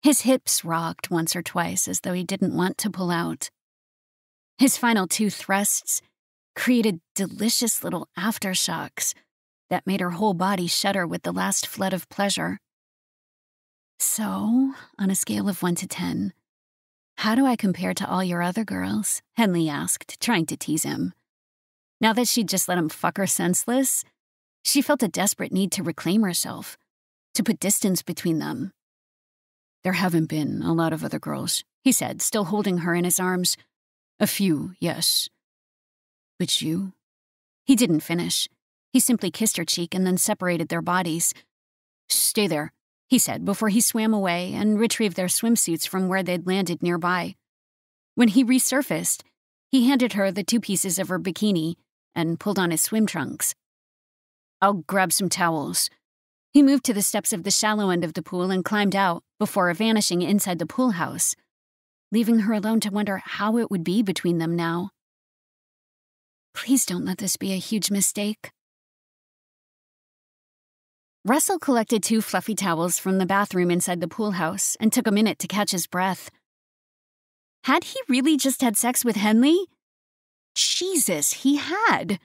His hips rocked once or twice as though he didn't want to pull out. His final two thrusts created delicious little aftershocks that made her whole body shudder with the last flood of pleasure. "So, on a scale of one to ten, how do I compare to all your other girls?" Henley asked, trying to tease him. Now that she'd just let him fuck her senseless, she felt a desperate need to reclaim herself, to put distance between them. "There haven't been a lot of other girls," he said, still holding her in his arms. "A few, yes. But you?" He didn't finish. He simply kissed her cheek and then separated their bodies. "Stay there," he said, before he swam away and retrieved their swimsuits from where they'd landed nearby. When he resurfaced, he handed her the two pieces of her bikini and pulled on his swim trunks. "I'll grab some towels." He moved to the steps of the shallow end of the pool and climbed out before vanishing inside the pool house, leaving her alone to wonder how it would be between them now. Please don't let this be a huge mistake. Russell collected two fluffy towels from the bathroom inside the pool house and took a minute to catch his breath. Had he really just had sex with Henley? Jesus, he had.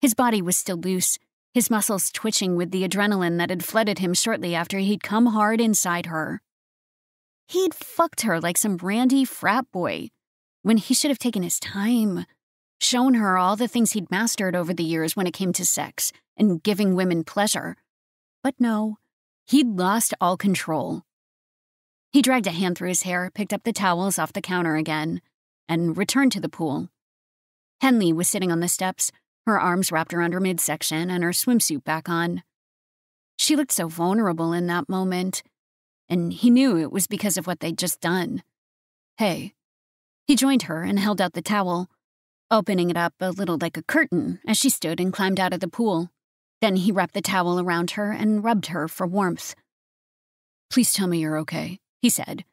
His body was still loose, his muscles twitching with the adrenaline that had flooded him shortly after he'd come hard inside her. He'd fucked her like some randy frat boy, when he should have taken his time, shown her all the things he'd mastered over the years when it came to sex and giving women pleasure. But no, he'd lost all control. He dragged a hand through his hair, picked up the towels off the counter again, and returned to the pool. Henley was sitting on the steps, her arms wrapped around her midsection and her swimsuit back on. She looked so vulnerable in that moment, and he knew it was because of what they'd just done. "Hey." He joined her and held out the towel, opening it up a little like a curtain as she stood and climbed out of the pool. Then he wrapped the towel around her and rubbed her for warmth. "Please tell me you're okay," he said.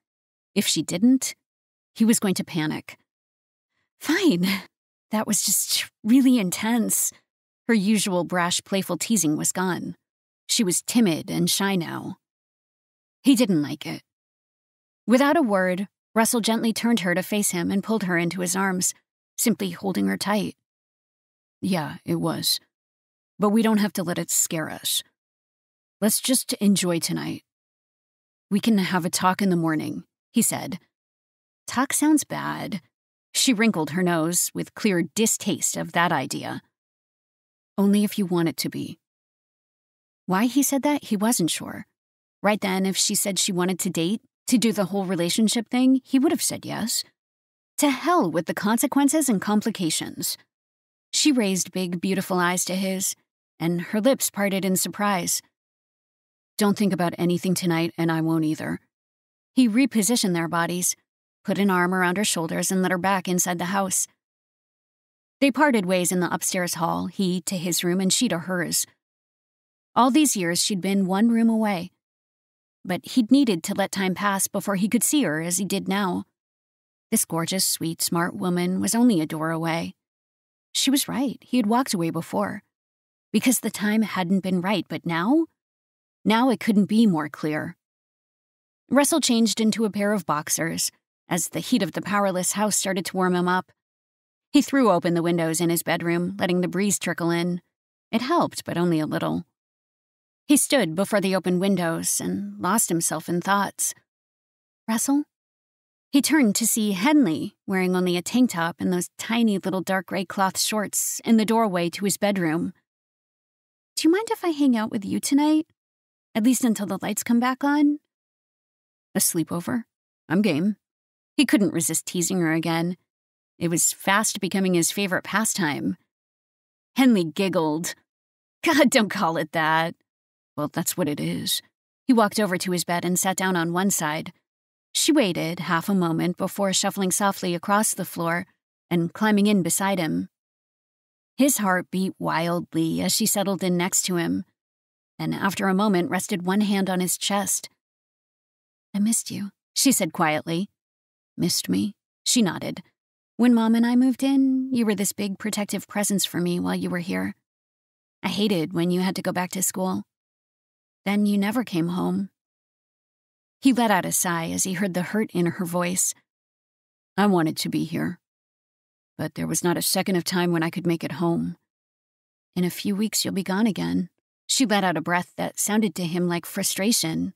If she didn't, he was going to panic. "Fine. That was just really intense." Her usual brash, playful teasing was gone. She was timid and shy now. He didn't like it. Without a word, Russell gently turned her to face him and pulled her into his arms, simply holding her tight. "Yeah, it was. But we don't have to let it scare us. Let's just enjoy tonight. We can have a talk in the morning," he said. Talk sounds bad. She wrinkled her nose with clear distaste of that idea. "Only if you want it to be." Why he said that, he wasn't sure. Right then, if she said she wanted to date, to do the whole relationship thing, he would have said yes. To hell with the consequences and complications. She raised big, beautiful eyes to his, and her lips parted in surprise. Don't think about anything tonight, and I won't either. He repositioned their bodies, put an arm around her shoulders, and led her back inside the house. They parted ways in the upstairs hall, he to his room and she to hers. All these years, she'd been one room away. But he'd needed to let time pass before he could see her as he did now. This gorgeous, sweet, smart woman was only a door away. She was right. He had walked away before. Because the time hadn't been right, but now? Now it couldn't be more clear. Russell changed into a pair of boxers as the heat of the powerless house started to warm him up. He threw open the windows in his bedroom, letting the breeze trickle in. It helped, but only a little. He stood before the open windows and lost himself in thoughts. Russell? He turned to see Henley, wearing only a tank top and those tiny little dark gray cloth shorts, in the doorway to his bedroom. Do you mind if I hang out with you tonight? At least until the lights come back on? A sleepover? I'm game. He couldn't resist teasing her again. It was fast becoming his favorite pastime. Henley giggled. God, don't call it that. Well, that's what it is. He walked over to his bed and sat down on one side. She waited half a moment before shuffling softly across the floor and climbing in beside him. His heart beat wildly as she settled in next to him, and after a moment rested one hand on his chest. I missed you, she said quietly. Missed me? She nodded. When Mom and I moved in, you were this big protective presence for me while you were here. I hated when you had to go back to school. Then you never came home. He let out a sigh as he heard the hurt in her voice. I wanted to be here, but there was not a second of time when I could make it home. In a few weeks, you'll be gone again. She let out a breath that sounded to him like frustration.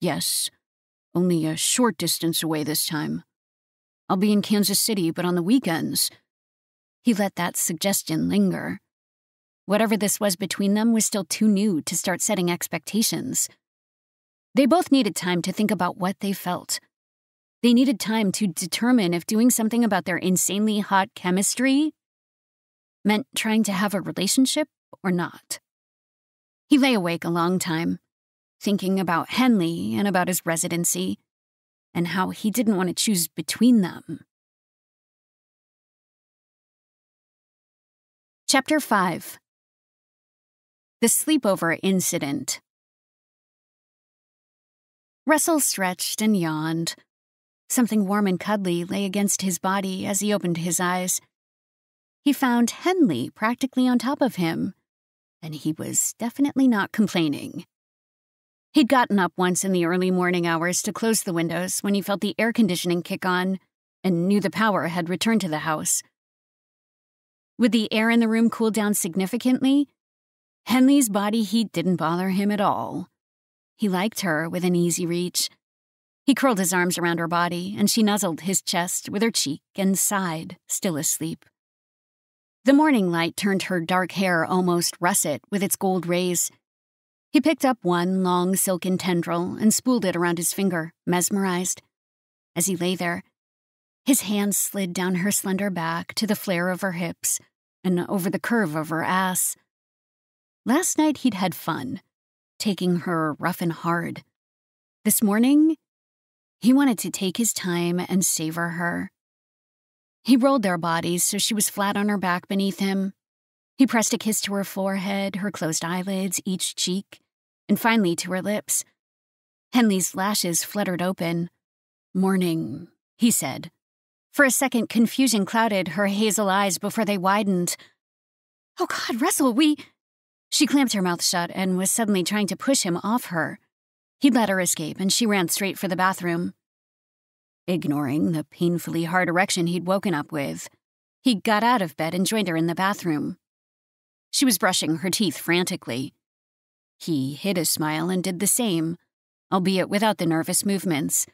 Yes, only a short distance away this time. I'll be in Kansas City, but on the weekends. He let that suggestion linger. Whatever this was between them was still too new to start setting expectations. They both needed time to think about what they felt. They needed time to determine if doing something about their insanely hot chemistry meant trying to have a relationship or not. He lay awake a long time, thinking about Henley and about his residency, and how he didn't want to choose between them. Chapter five. The Sleepover Incident. Russell stretched and yawned. Something warm and cuddly lay against his body as he opened his eyes. He found Henley practically on top of him, and he was definitely not complaining. He'd gotten up once in the early morning hours to close the windows when he felt the air conditioning kick on and knew the power had returned to the house. With the air in the room cool down significantly, Henley's body heat didn't bother him at all. He liked her with an easy reach. He curled his arms around her body, and she nuzzled his chest with her cheek and sighed, still asleep. The morning light turned her dark hair almost russet with its gold rays. He picked up one long silken tendril and spooled it around his finger, mesmerized. As he lay there, his hands slid down her slender back to the flare of her hips and over the curve of her ass. Last night he'd had fun, taking her rough and hard. This morning, he wanted to take his time and savor her. He rolled their bodies so she was flat on her back beneath him. He pressed a kiss to her forehead, her closed eyelids, each cheek, and finally to her lips. Henley's lashes fluttered open. Morning, he said. For a second, confusion clouded her hazel eyes before they widened. Oh God, Russell, we... She clamped her mouth shut and was suddenly trying to push him off her. He let her escape, and she ran straight for the bathroom. Ignoring the painfully hard erection he'd woken up with, he got out of bed and joined her in the bathroom. She was brushing her teeth frantically. He hid a smile and did the same, albeit without the nervous movements.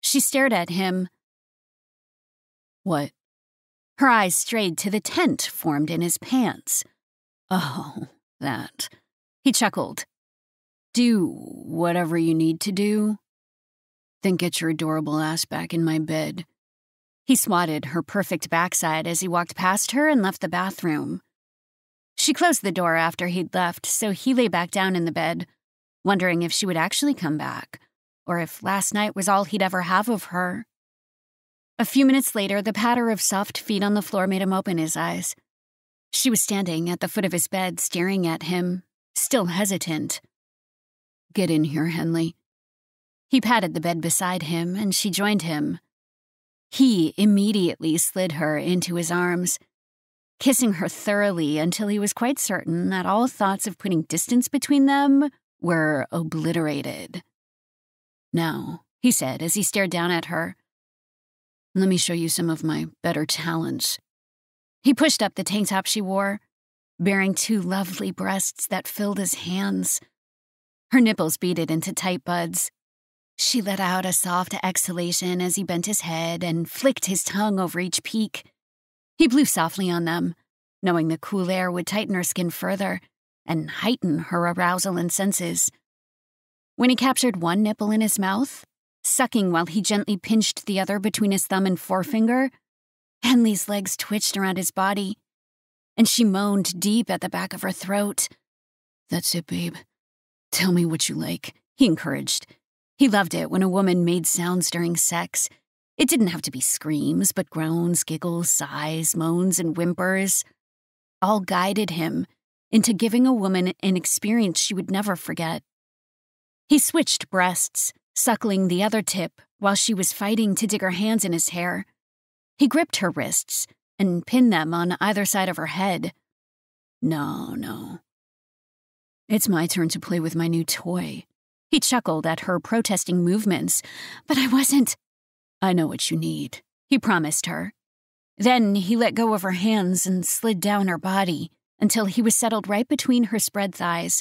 She stared at him. What? Her eyes strayed to the tent formed in his pants. Oh... that. He chuckled, Do whatever you need to do. Then get your adorable ass back in my bed." He swatted her perfect backside as he walked past her and left the bathroom. She closed the door after he'd left, so he lay back down in the bed, wondering if she would actually come back, or if last night was all he'd ever have of her. A few minutes later, the patter of soft feet on the floor made him open his eyes. She was standing at the foot of his bed, staring at him, still hesitant. "Get in here, Henley." He patted the bed beside him, and she joined him. He immediately slid her into his arms, kissing her thoroughly until he was quite certain that all thoughts of putting distance between them were obliterated. "Now," he said as he stared down at her, "let me show you some of my better talents." He pushed up the tank top she wore, bearing two lovely breasts that filled his hands. Her nipples beaded into tight buds. She let out a soft exhalation as he bent his head and flicked his tongue over each peak. He blew softly on them, knowing the cool air would tighten her skin further and heighten her arousal and senses. When he captured one nipple in his mouth, sucking while he gently pinched the other between his thumb and forefinger, Henley's legs twitched around his body, and she moaned deep at the back of her throat. "That's it, babe. Tell me what you like," he encouraged. He loved it when a woman made sounds during sex. It didn't have to be screams, but groans, giggles, sighs, moans, and whimpers. All guided him into giving a woman an experience she would never forget. He switched breasts, suckling the other tip while she was fighting to dig her hands in his hair. He gripped her wrists and pinned them on either side of her head. "No, no. It's my turn to play with my new toy." He chuckled at her protesting movements. "But I wasn't—" "I know what you need," he promised her. Then he let go of her hands and slid down her body until he was settled right between her spread thighs,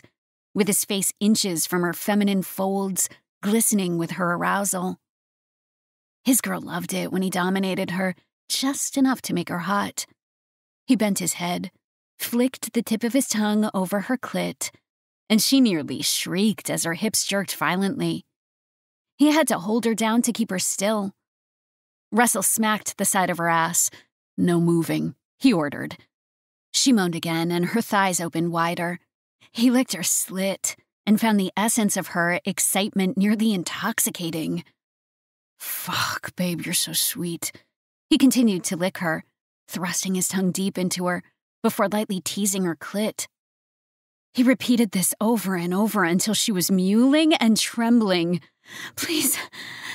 with his face inches from her feminine folds, glistening with her arousal. His girl loved it when he dominated her, just enough to make her hot. He bent his head, flicked the tip of his tongue over her clit, and she nearly shrieked as her hips jerked violently. He had to hold her down to keep her still. Russell smacked the side of her ass. "No moving," he ordered. She moaned again, and her thighs opened wider. He licked her slit and found the essence of her excitement nearly intoxicating. "Fuck, babe, you're so sweet." He continued to lick her, thrusting his tongue deep into her before lightly teasing her clit. He repeated this over and over until she was mewling and trembling. "Please,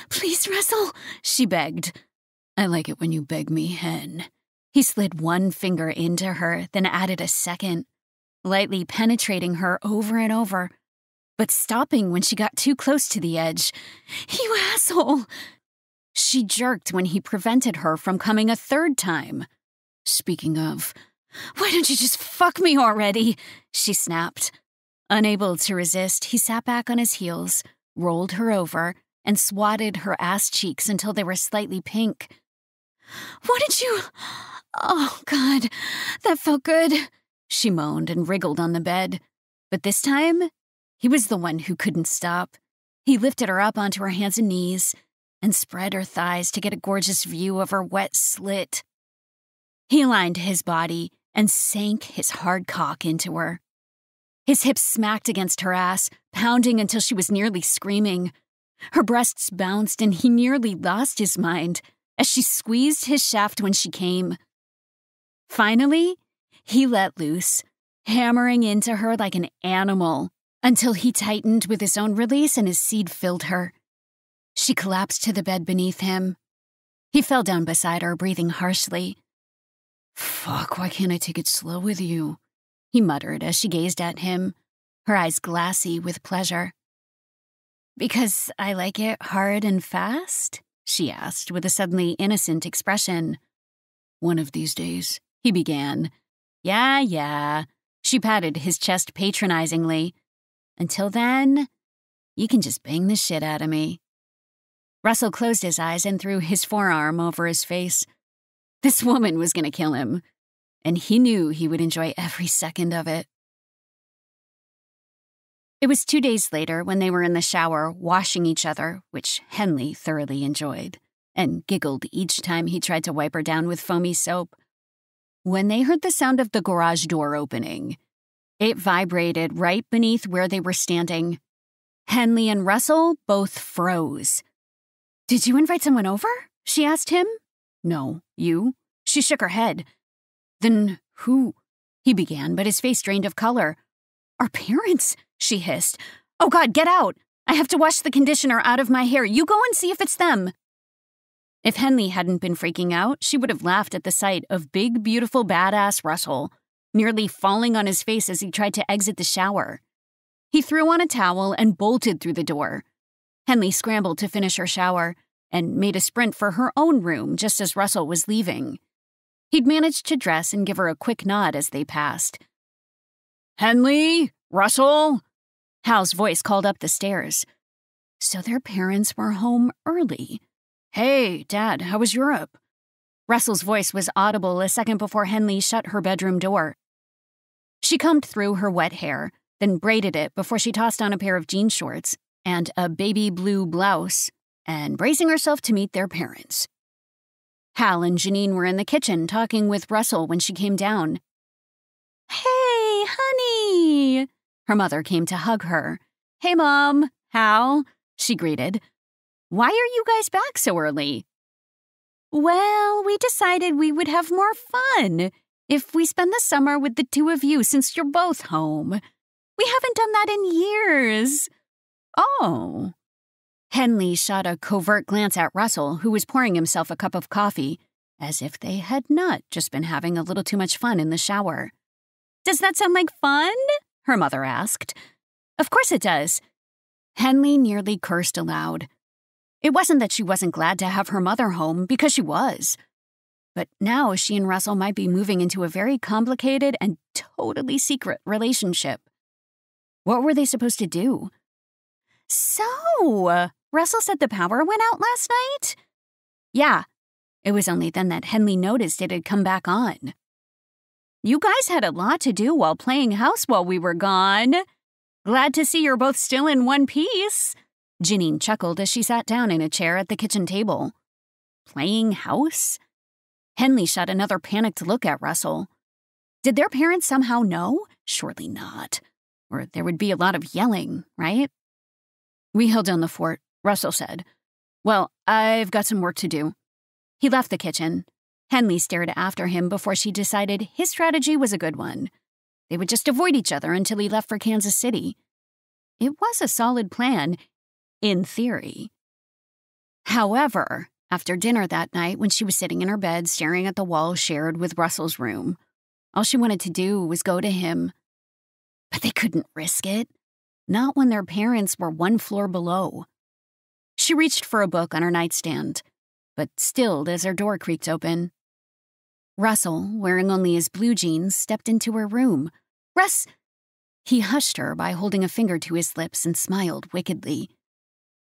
please, Russell," she begged. "I like it when you beg me, Hen." He slid one finger into her, then added a second, lightly penetrating her over and over, but stopping when she got too close to the edge. "You asshole!" She jerked when he prevented her from coming a third time. "Speaking of, why don't you just fuck me already?" she snapped. Unable to resist, he sat back on his heels, rolled her over, and swatted her ass cheeks until they were slightly pink. "Why did you... Oh, God, that felt good," she moaned and wriggled on the bed. But this time, he was the one who couldn't stop. He lifted her up onto her hands and knees and spread her thighs to get a gorgeous view of her wet slit. He aligned his body and sank his hard cock into her. His hips smacked against her ass, pounding until she was nearly screaming. Her breasts bounced, and he nearly lost his mind as she squeezed his shaft when she came. Finally, he let loose, hammering into her like an animal until he tightened with his own release and his seed filled her. She collapsed to the bed beneath him. He fell down beside her, breathing harshly. "Fuck, why can't I take it slow with you?" he muttered as she gazed at him, her eyes glassy with pleasure. "Because I like it hard and fast?" she asked with a suddenly innocent expression. "One of these days," he began. "Yeah, yeah," she patted his chest patronizingly. "Until then, you can just bang the shit out of me." Russell closed his eyes and threw his forearm over his face. This woman was going to kill him, and he knew he would enjoy every second of it. It was two days later when they were in the shower washing each other, which Henley thoroughly enjoyed, and giggled each time he tried to wipe her down with foamy soap, when they heard the sound of the garage door opening. It vibrated right beneath where they were standing. Henley and Russell both froze. "Did you invite someone over?" she asked him. "No, you?" She shook her head. "Then who?" he began, but his face drained of color. "Our parents," she hissed. "Oh, God, get out. I have to wash the conditioner out of my hair. You go and see if it's them." If Henley hadn't been freaking out, she would have laughed at the sight of big, beautiful, badass Russell, nearly falling on his face as he tried to exit the shower. He threw on a towel and bolted through the door. Henley scrambled to finish her shower and made a sprint for her own room just as Russell was leaving. He'd managed to dress and give her a quick nod as they passed. "Henley? Russell?" Hal's voice called up the stairs. So their parents were home early. "Hey, Dad, how was Europe?" Russell's voice was audible a second before Henley shut her bedroom door. She combed through her wet hair, then braided it before she tossed on a pair of jean shorts and a baby blue blouse, and bracing herself to meet their parents. Hal and Janine were in the kitchen talking with Russell when she came down. "Hey, honey!" Her mother came to hug her. "Hey, Mom, Hal," she greeted. "Why are you guys back so early?" "Well, we decided we would have more fun if we spend the summer with the two of you since you're both home. We haven't done that in years." "Oh." Henley shot a covert glance at Russell, who was pouring himself a cup of coffee, as if they had not just been having a little too much fun in the shower. "Does that sound like fun?" her mother asked. "Of course it does." Henley nearly cursed aloud. It wasn't that she wasn't glad to have her mother home, because she was. But now she and Russell might be moving into a very complicated and totally secret relationship. What were they supposed to do? "So, Russell said the power went out last night?" "Yeah." It was only then that Henley noticed it had come back on. "You guys had a lot to do while playing house while we were gone. Glad to see you're both still in one piece." Janine chuckled as she sat down in a chair at the kitchen table. Playing house? Henley shot another panicked look at Russell. Did their parents somehow know? Surely not. Or there would be a lot of yelling, right? "We held down the fort," Russell said. "Well, I've got some work to do." He left the kitchen. Henley stared after him before she decided his strategy was a good one. They would just avoid each other until he left for Kansas City. It was a solid plan, in theory. However, after dinner that night, when she was sitting in her bed staring at the wall shared with Russell's room, all she wanted to do was go to him. But they couldn't risk it. Not when their parents were one floor below. She reached for a book on her nightstand, but stilled as her door creaked open. Russell, wearing only his blue jeans, stepped into her room. "Russ!" He hushed her by holding a finger to his lips and smiled wickedly.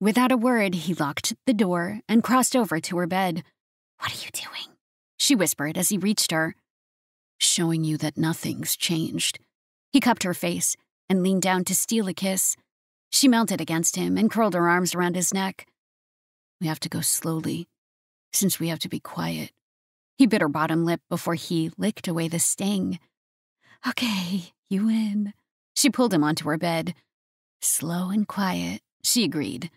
Without a word, he locked the door and crossed over to her bed. "What are you doing?" she whispered as he reached her. "Showing you that nothing's changed." He cupped her face and leaned down to steal a kiss. She melted against him and curled her arms around his neck. "We have to go slowly, since we have to be quiet." He bit her bottom lip before he licked away the sting. "Okay, you win." She pulled him onto her bed. "Slow and quiet," she agreed.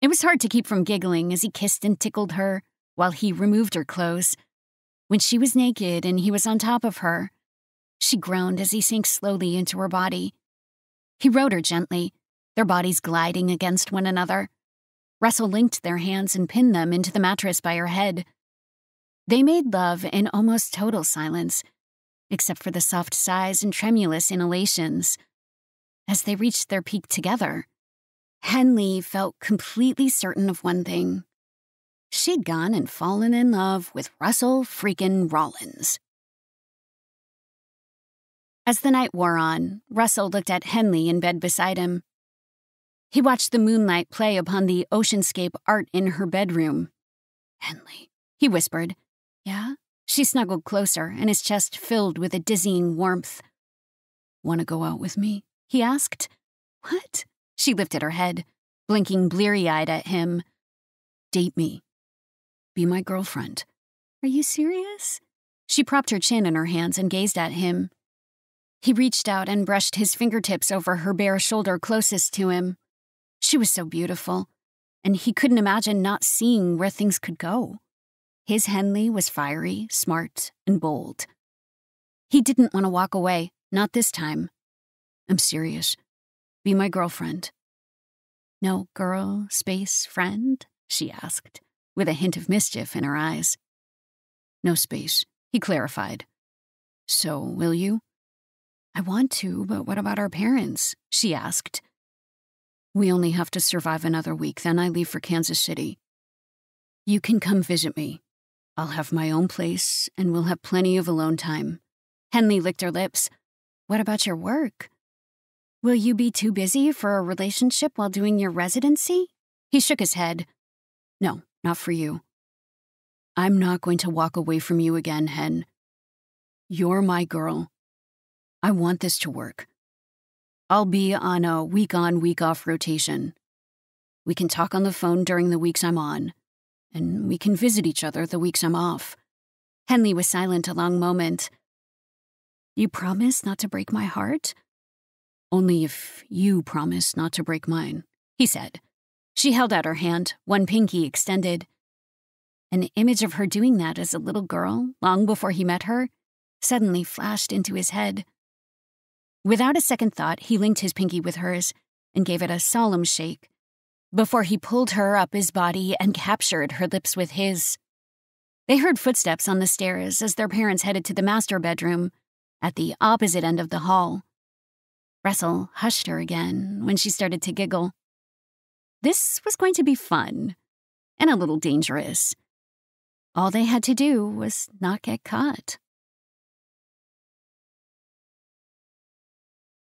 It was hard to keep from giggling as he kissed and tickled her while he removed her clothes. When she was naked and he was on top of her, she groaned as he sank slowly into her body. He rode her gently, their bodies gliding against one another. Russell linked their hands and pinned them into the mattress by her head. They made love in almost total silence, except for the soft sighs and tremulous inhalations. As they reached their peak together, Henley felt completely certain of one thing. She'd gone and fallen in love with Russell freaking Rollins. As the night wore on, Russell looked at Henley in bed beside him. He watched the moonlight play upon the oceanscape art in her bedroom. "Henley," he whispered. "Yeah?" She snuggled closer, and his chest filled with a dizzying warmth. "Want to go out with me?" he asked. What? She lifted her head, blinking bleary-eyed at him. Date me. Be my girlfriend. Are you serious? She propped her chin in her hands and gazed at him. He reached out and brushed his fingertips over her bare shoulder closest to him. She was so beautiful, and he couldn't imagine not seeing where things could go. His Henley was fiery, smart, and bold. He didn't want to walk away, not this time. I'm serious. Be my girlfriend. No girl, space, friend? She asked, with a hint of mischief in her eyes. No space, he clarified. So, will you? I want to, but what about our parents? She asked. We only have to survive another week, then I leave for Kansas City. You can come visit me. I'll have my own place, and we'll have plenty of alone time. Henley licked her lips. What about your work? Will you be too busy for a relationship while doing your residency? He shook his head. No, not for you. I'm not going to walk away from you again, Hen. You're my girl. I want this to work. I'll be on a week-on, week-off rotation. We can talk on the phone during the weeks I'm on, and we can visit each other the weeks I'm off. Henley was silent a long moment. You promise not to break my heart? Only if you promise not to break mine, he said. She held out her hand, one pinky extended. An image of her doing that as a little girl, long before he met her, suddenly flashed into his head. Without a second thought, he linked his pinky with hers and gave it a solemn shake, before he pulled her up his body and captured her lips with his. They heard footsteps on the stairs as their parents headed to the master bedroom at the opposite end of the hall. Russell hushed her again when she started to giggle. This was going to be fun, and a little dangerous. All they had to do was not get caught.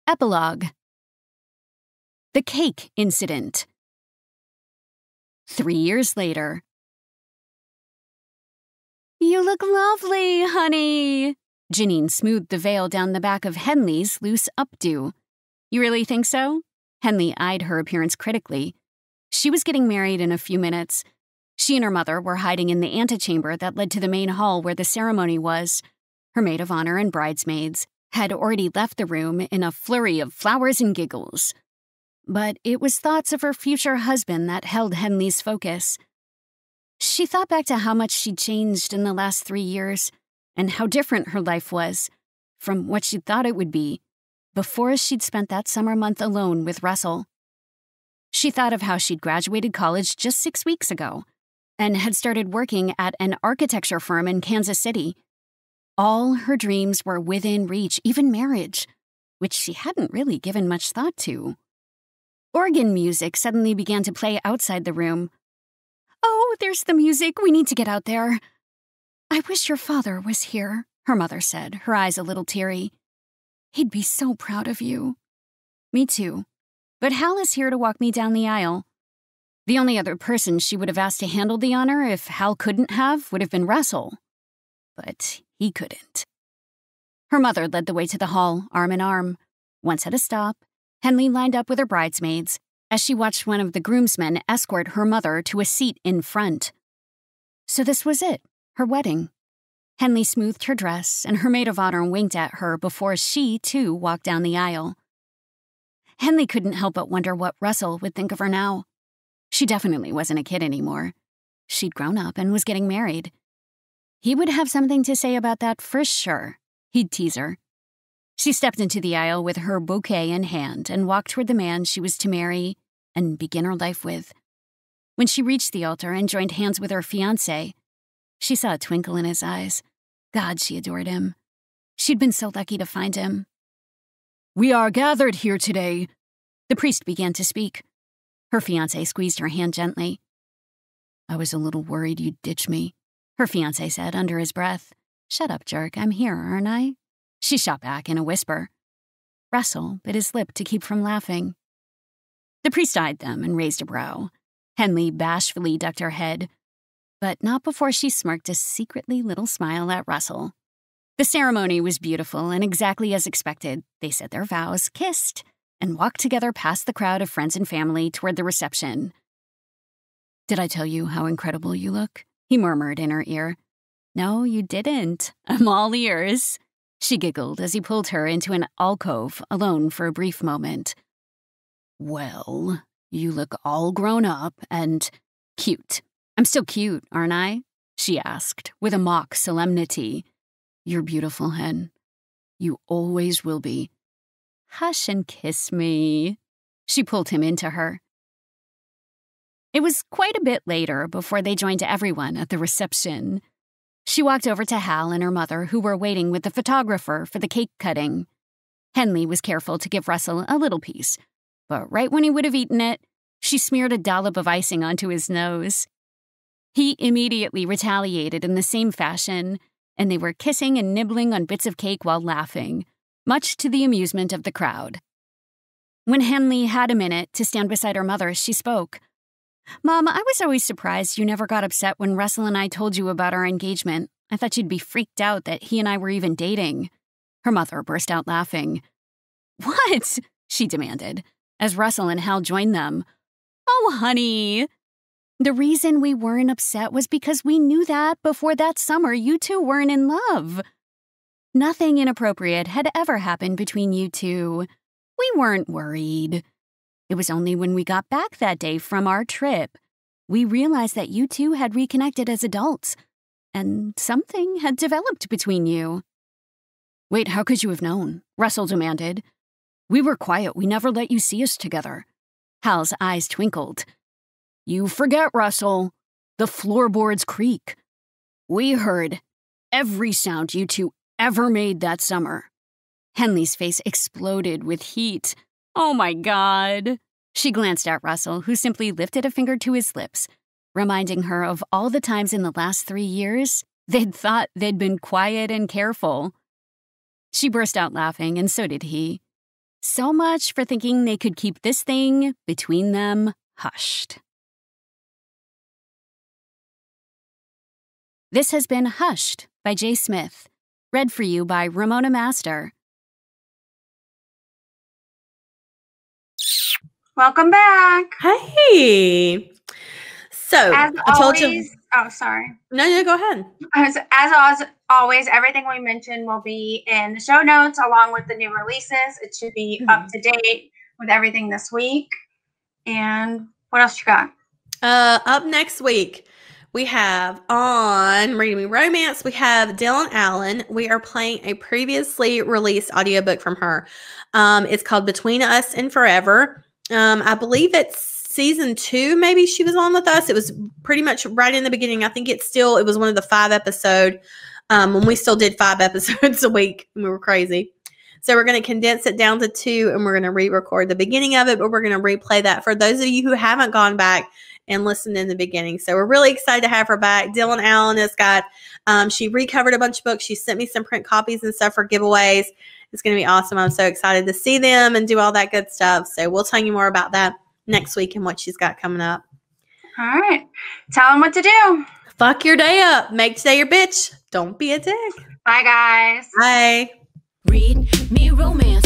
Epilogue. The cake incident. Three years later. You look lovely, honey. Janine smoothed the veil down the back of Henley's loose updo. You really think so? Henley eyed her appearance critically. She was getting married in a few minutes. She and her mother were hiding in the antechamber that led to the main hall where the ceremony was. Her maid of honor and bridesmaids had already left the room in a flurry of flowers and giggles. But it was thoughts of her future husband that held Henley's focus. She thought back to how much she'd changed in the last three years and how different her life was from what she'd thought it would be before she'd spent that summer month alone with Russell. She thought of how she'd graduated college just six weeks ago and had started working at an architecture firm in Kansas City. All her dreams were within reach, even marriage, which she hadn't really given much thought to. Organ music suddenly began to play outside the room. Oh, there's the music. We need to get out there. I wish your father was here, her mother said, her eyes a little teary. He'd be so proud of you. Me too. But Hal is here to walk me down the aisle. The only other person she would have asked to handle the honor, if Hal couldn't have, would have been Russell. But he couldn't. Her mother led the way to the hall, arm in arm. Once at a stop, Henley lined up with her bridesmaids as she watched one of the groomsmen escort her mother to a seat in front. So this was it, her wedding. Henley smoothed her dress, and her maid of honor winked at her before she, too, walked down the aisle. Henley couldn't help but wonder what Russell would think of her now. She definitely wasn't a kid anymore. She'd grown up and was getting married. He would have something to say about that for sure. He'd tease her. She stepped into the aisle with her bouquet in hand and walked toward the man she was to marry and begin her life with. When she reached the altar and joined hands with her fiancé, she saw a twinkle in his eyes. God, she adored him. She'd been so lucky to find him. We are gathered here today. The priest began to speak. Her fiancé squeezed her hand gently. I was a little worried you'd ditch me, her fiancé said under his breath. Shut up, jerk, I'm here, aren't I? She shot back in a whisper. Russell bit his lip to keep from laughing. The priest eyed them and raised a brow. Henley bashfully ducked her head, but not before she smirked a secretly little smile at Russell. The ceremony was beautiful and exactly as expected. They said their vows, kissed, and walked together past the crowd of friends and family toward the reception. "Did I tell you how incredible you look?" he murmured in her ear. "No, you didn't. I'm all ears." She giggled as he pulled her into an alcove alone for a brief moment. "Well, you look all grown up and cute." "I'm still cute, aren't I?" she asked with a mock solemnity. "You're beautiful, Hen. You always will be." "Hush and kiss me." She pulled him into her. It was quite a bit later before they joined everyone at the reception. She walked over to Hal and her mother, who were waiting with the photographer for the cake cutting. Henley was careful to give Russell a little piece, but right when he would have eaten it, she smeared a dollop of icing onto his nose. He immediately retaliated in the same fashion, and they were kissing and nibbling on bits of cake while laughing, much to the amusement of the crowd. When Henley had a minute to stand beside her mother, she spoke. "Mom, I was always surprised you never got upset when Russell and I told you about our engagement. I thought you'd be freaked out that he and I were even dating." Her mother burst out laughing. "What?" she demanded, as Russell and Hal joined them. "Oh, honey. The reason we weren't upset was because we knew that before that summer you two weren't in love. Nothing inappropriate had ever happened between you two. We weren't worried. It was only when we got back that day from our trip, we realized that you two had reconnected as adults, and something had developed between you." "Wait, how could you have known?" Russell demanded. "We were quiet. We never let you see us together." Hal's eyes twinkled. "You forget, Russell. The floorboards creak. We heard every sound you two ever made that summer." Henley's face exploded with heat. "Oh, my God." She glanced at Russell, who simply lifted a finger to his lips, reminding her of all the times in the last three years they'd thought they'd been quiet and careful. She burst out laughing, and so did he. So much for thinking they could keep this thing between them hushed. This has been Hushed by J. Smith, read for you by Ramona Master. Welcome back. Hey. So, as I told always, you. Oh, sorry. No, no, go ahead. As, as always, everything we mentioned will be in the show notes along with the new releases. It should be mm-hmm. up to date with everything this week. And what else you got? Uh, up next week, we have on Reading Me Romance, we have Dylan Allen. We are playing a previously released audiobook from her. Um, it's called Between Us and Forever. Um, I believe it's season two, maybe she was on with us. It was pretty much right in the beginning. I think it's still, it was one of the five episode, um, when we still did five episodes a week and we were crazy. So we're going to condense it down to two and we're going to re-record the beginning of it, but we're going to replay that for those of you who haven't gone back and listened in the beginning. So we're really excited to have her back. Dylan Allen has got, um, she recovered a bunch of books. She sent me some print copies and stuff for giveaways. It's going to be awesome. I'm so excited to see them and do all that good stuff. So we'll tell you more about that next week and what she's got coming up. All right. Tell them what to do. Fuck your day up. Make today your bitch. Don't be a dick. Bye, guys. Bye. Read me romance.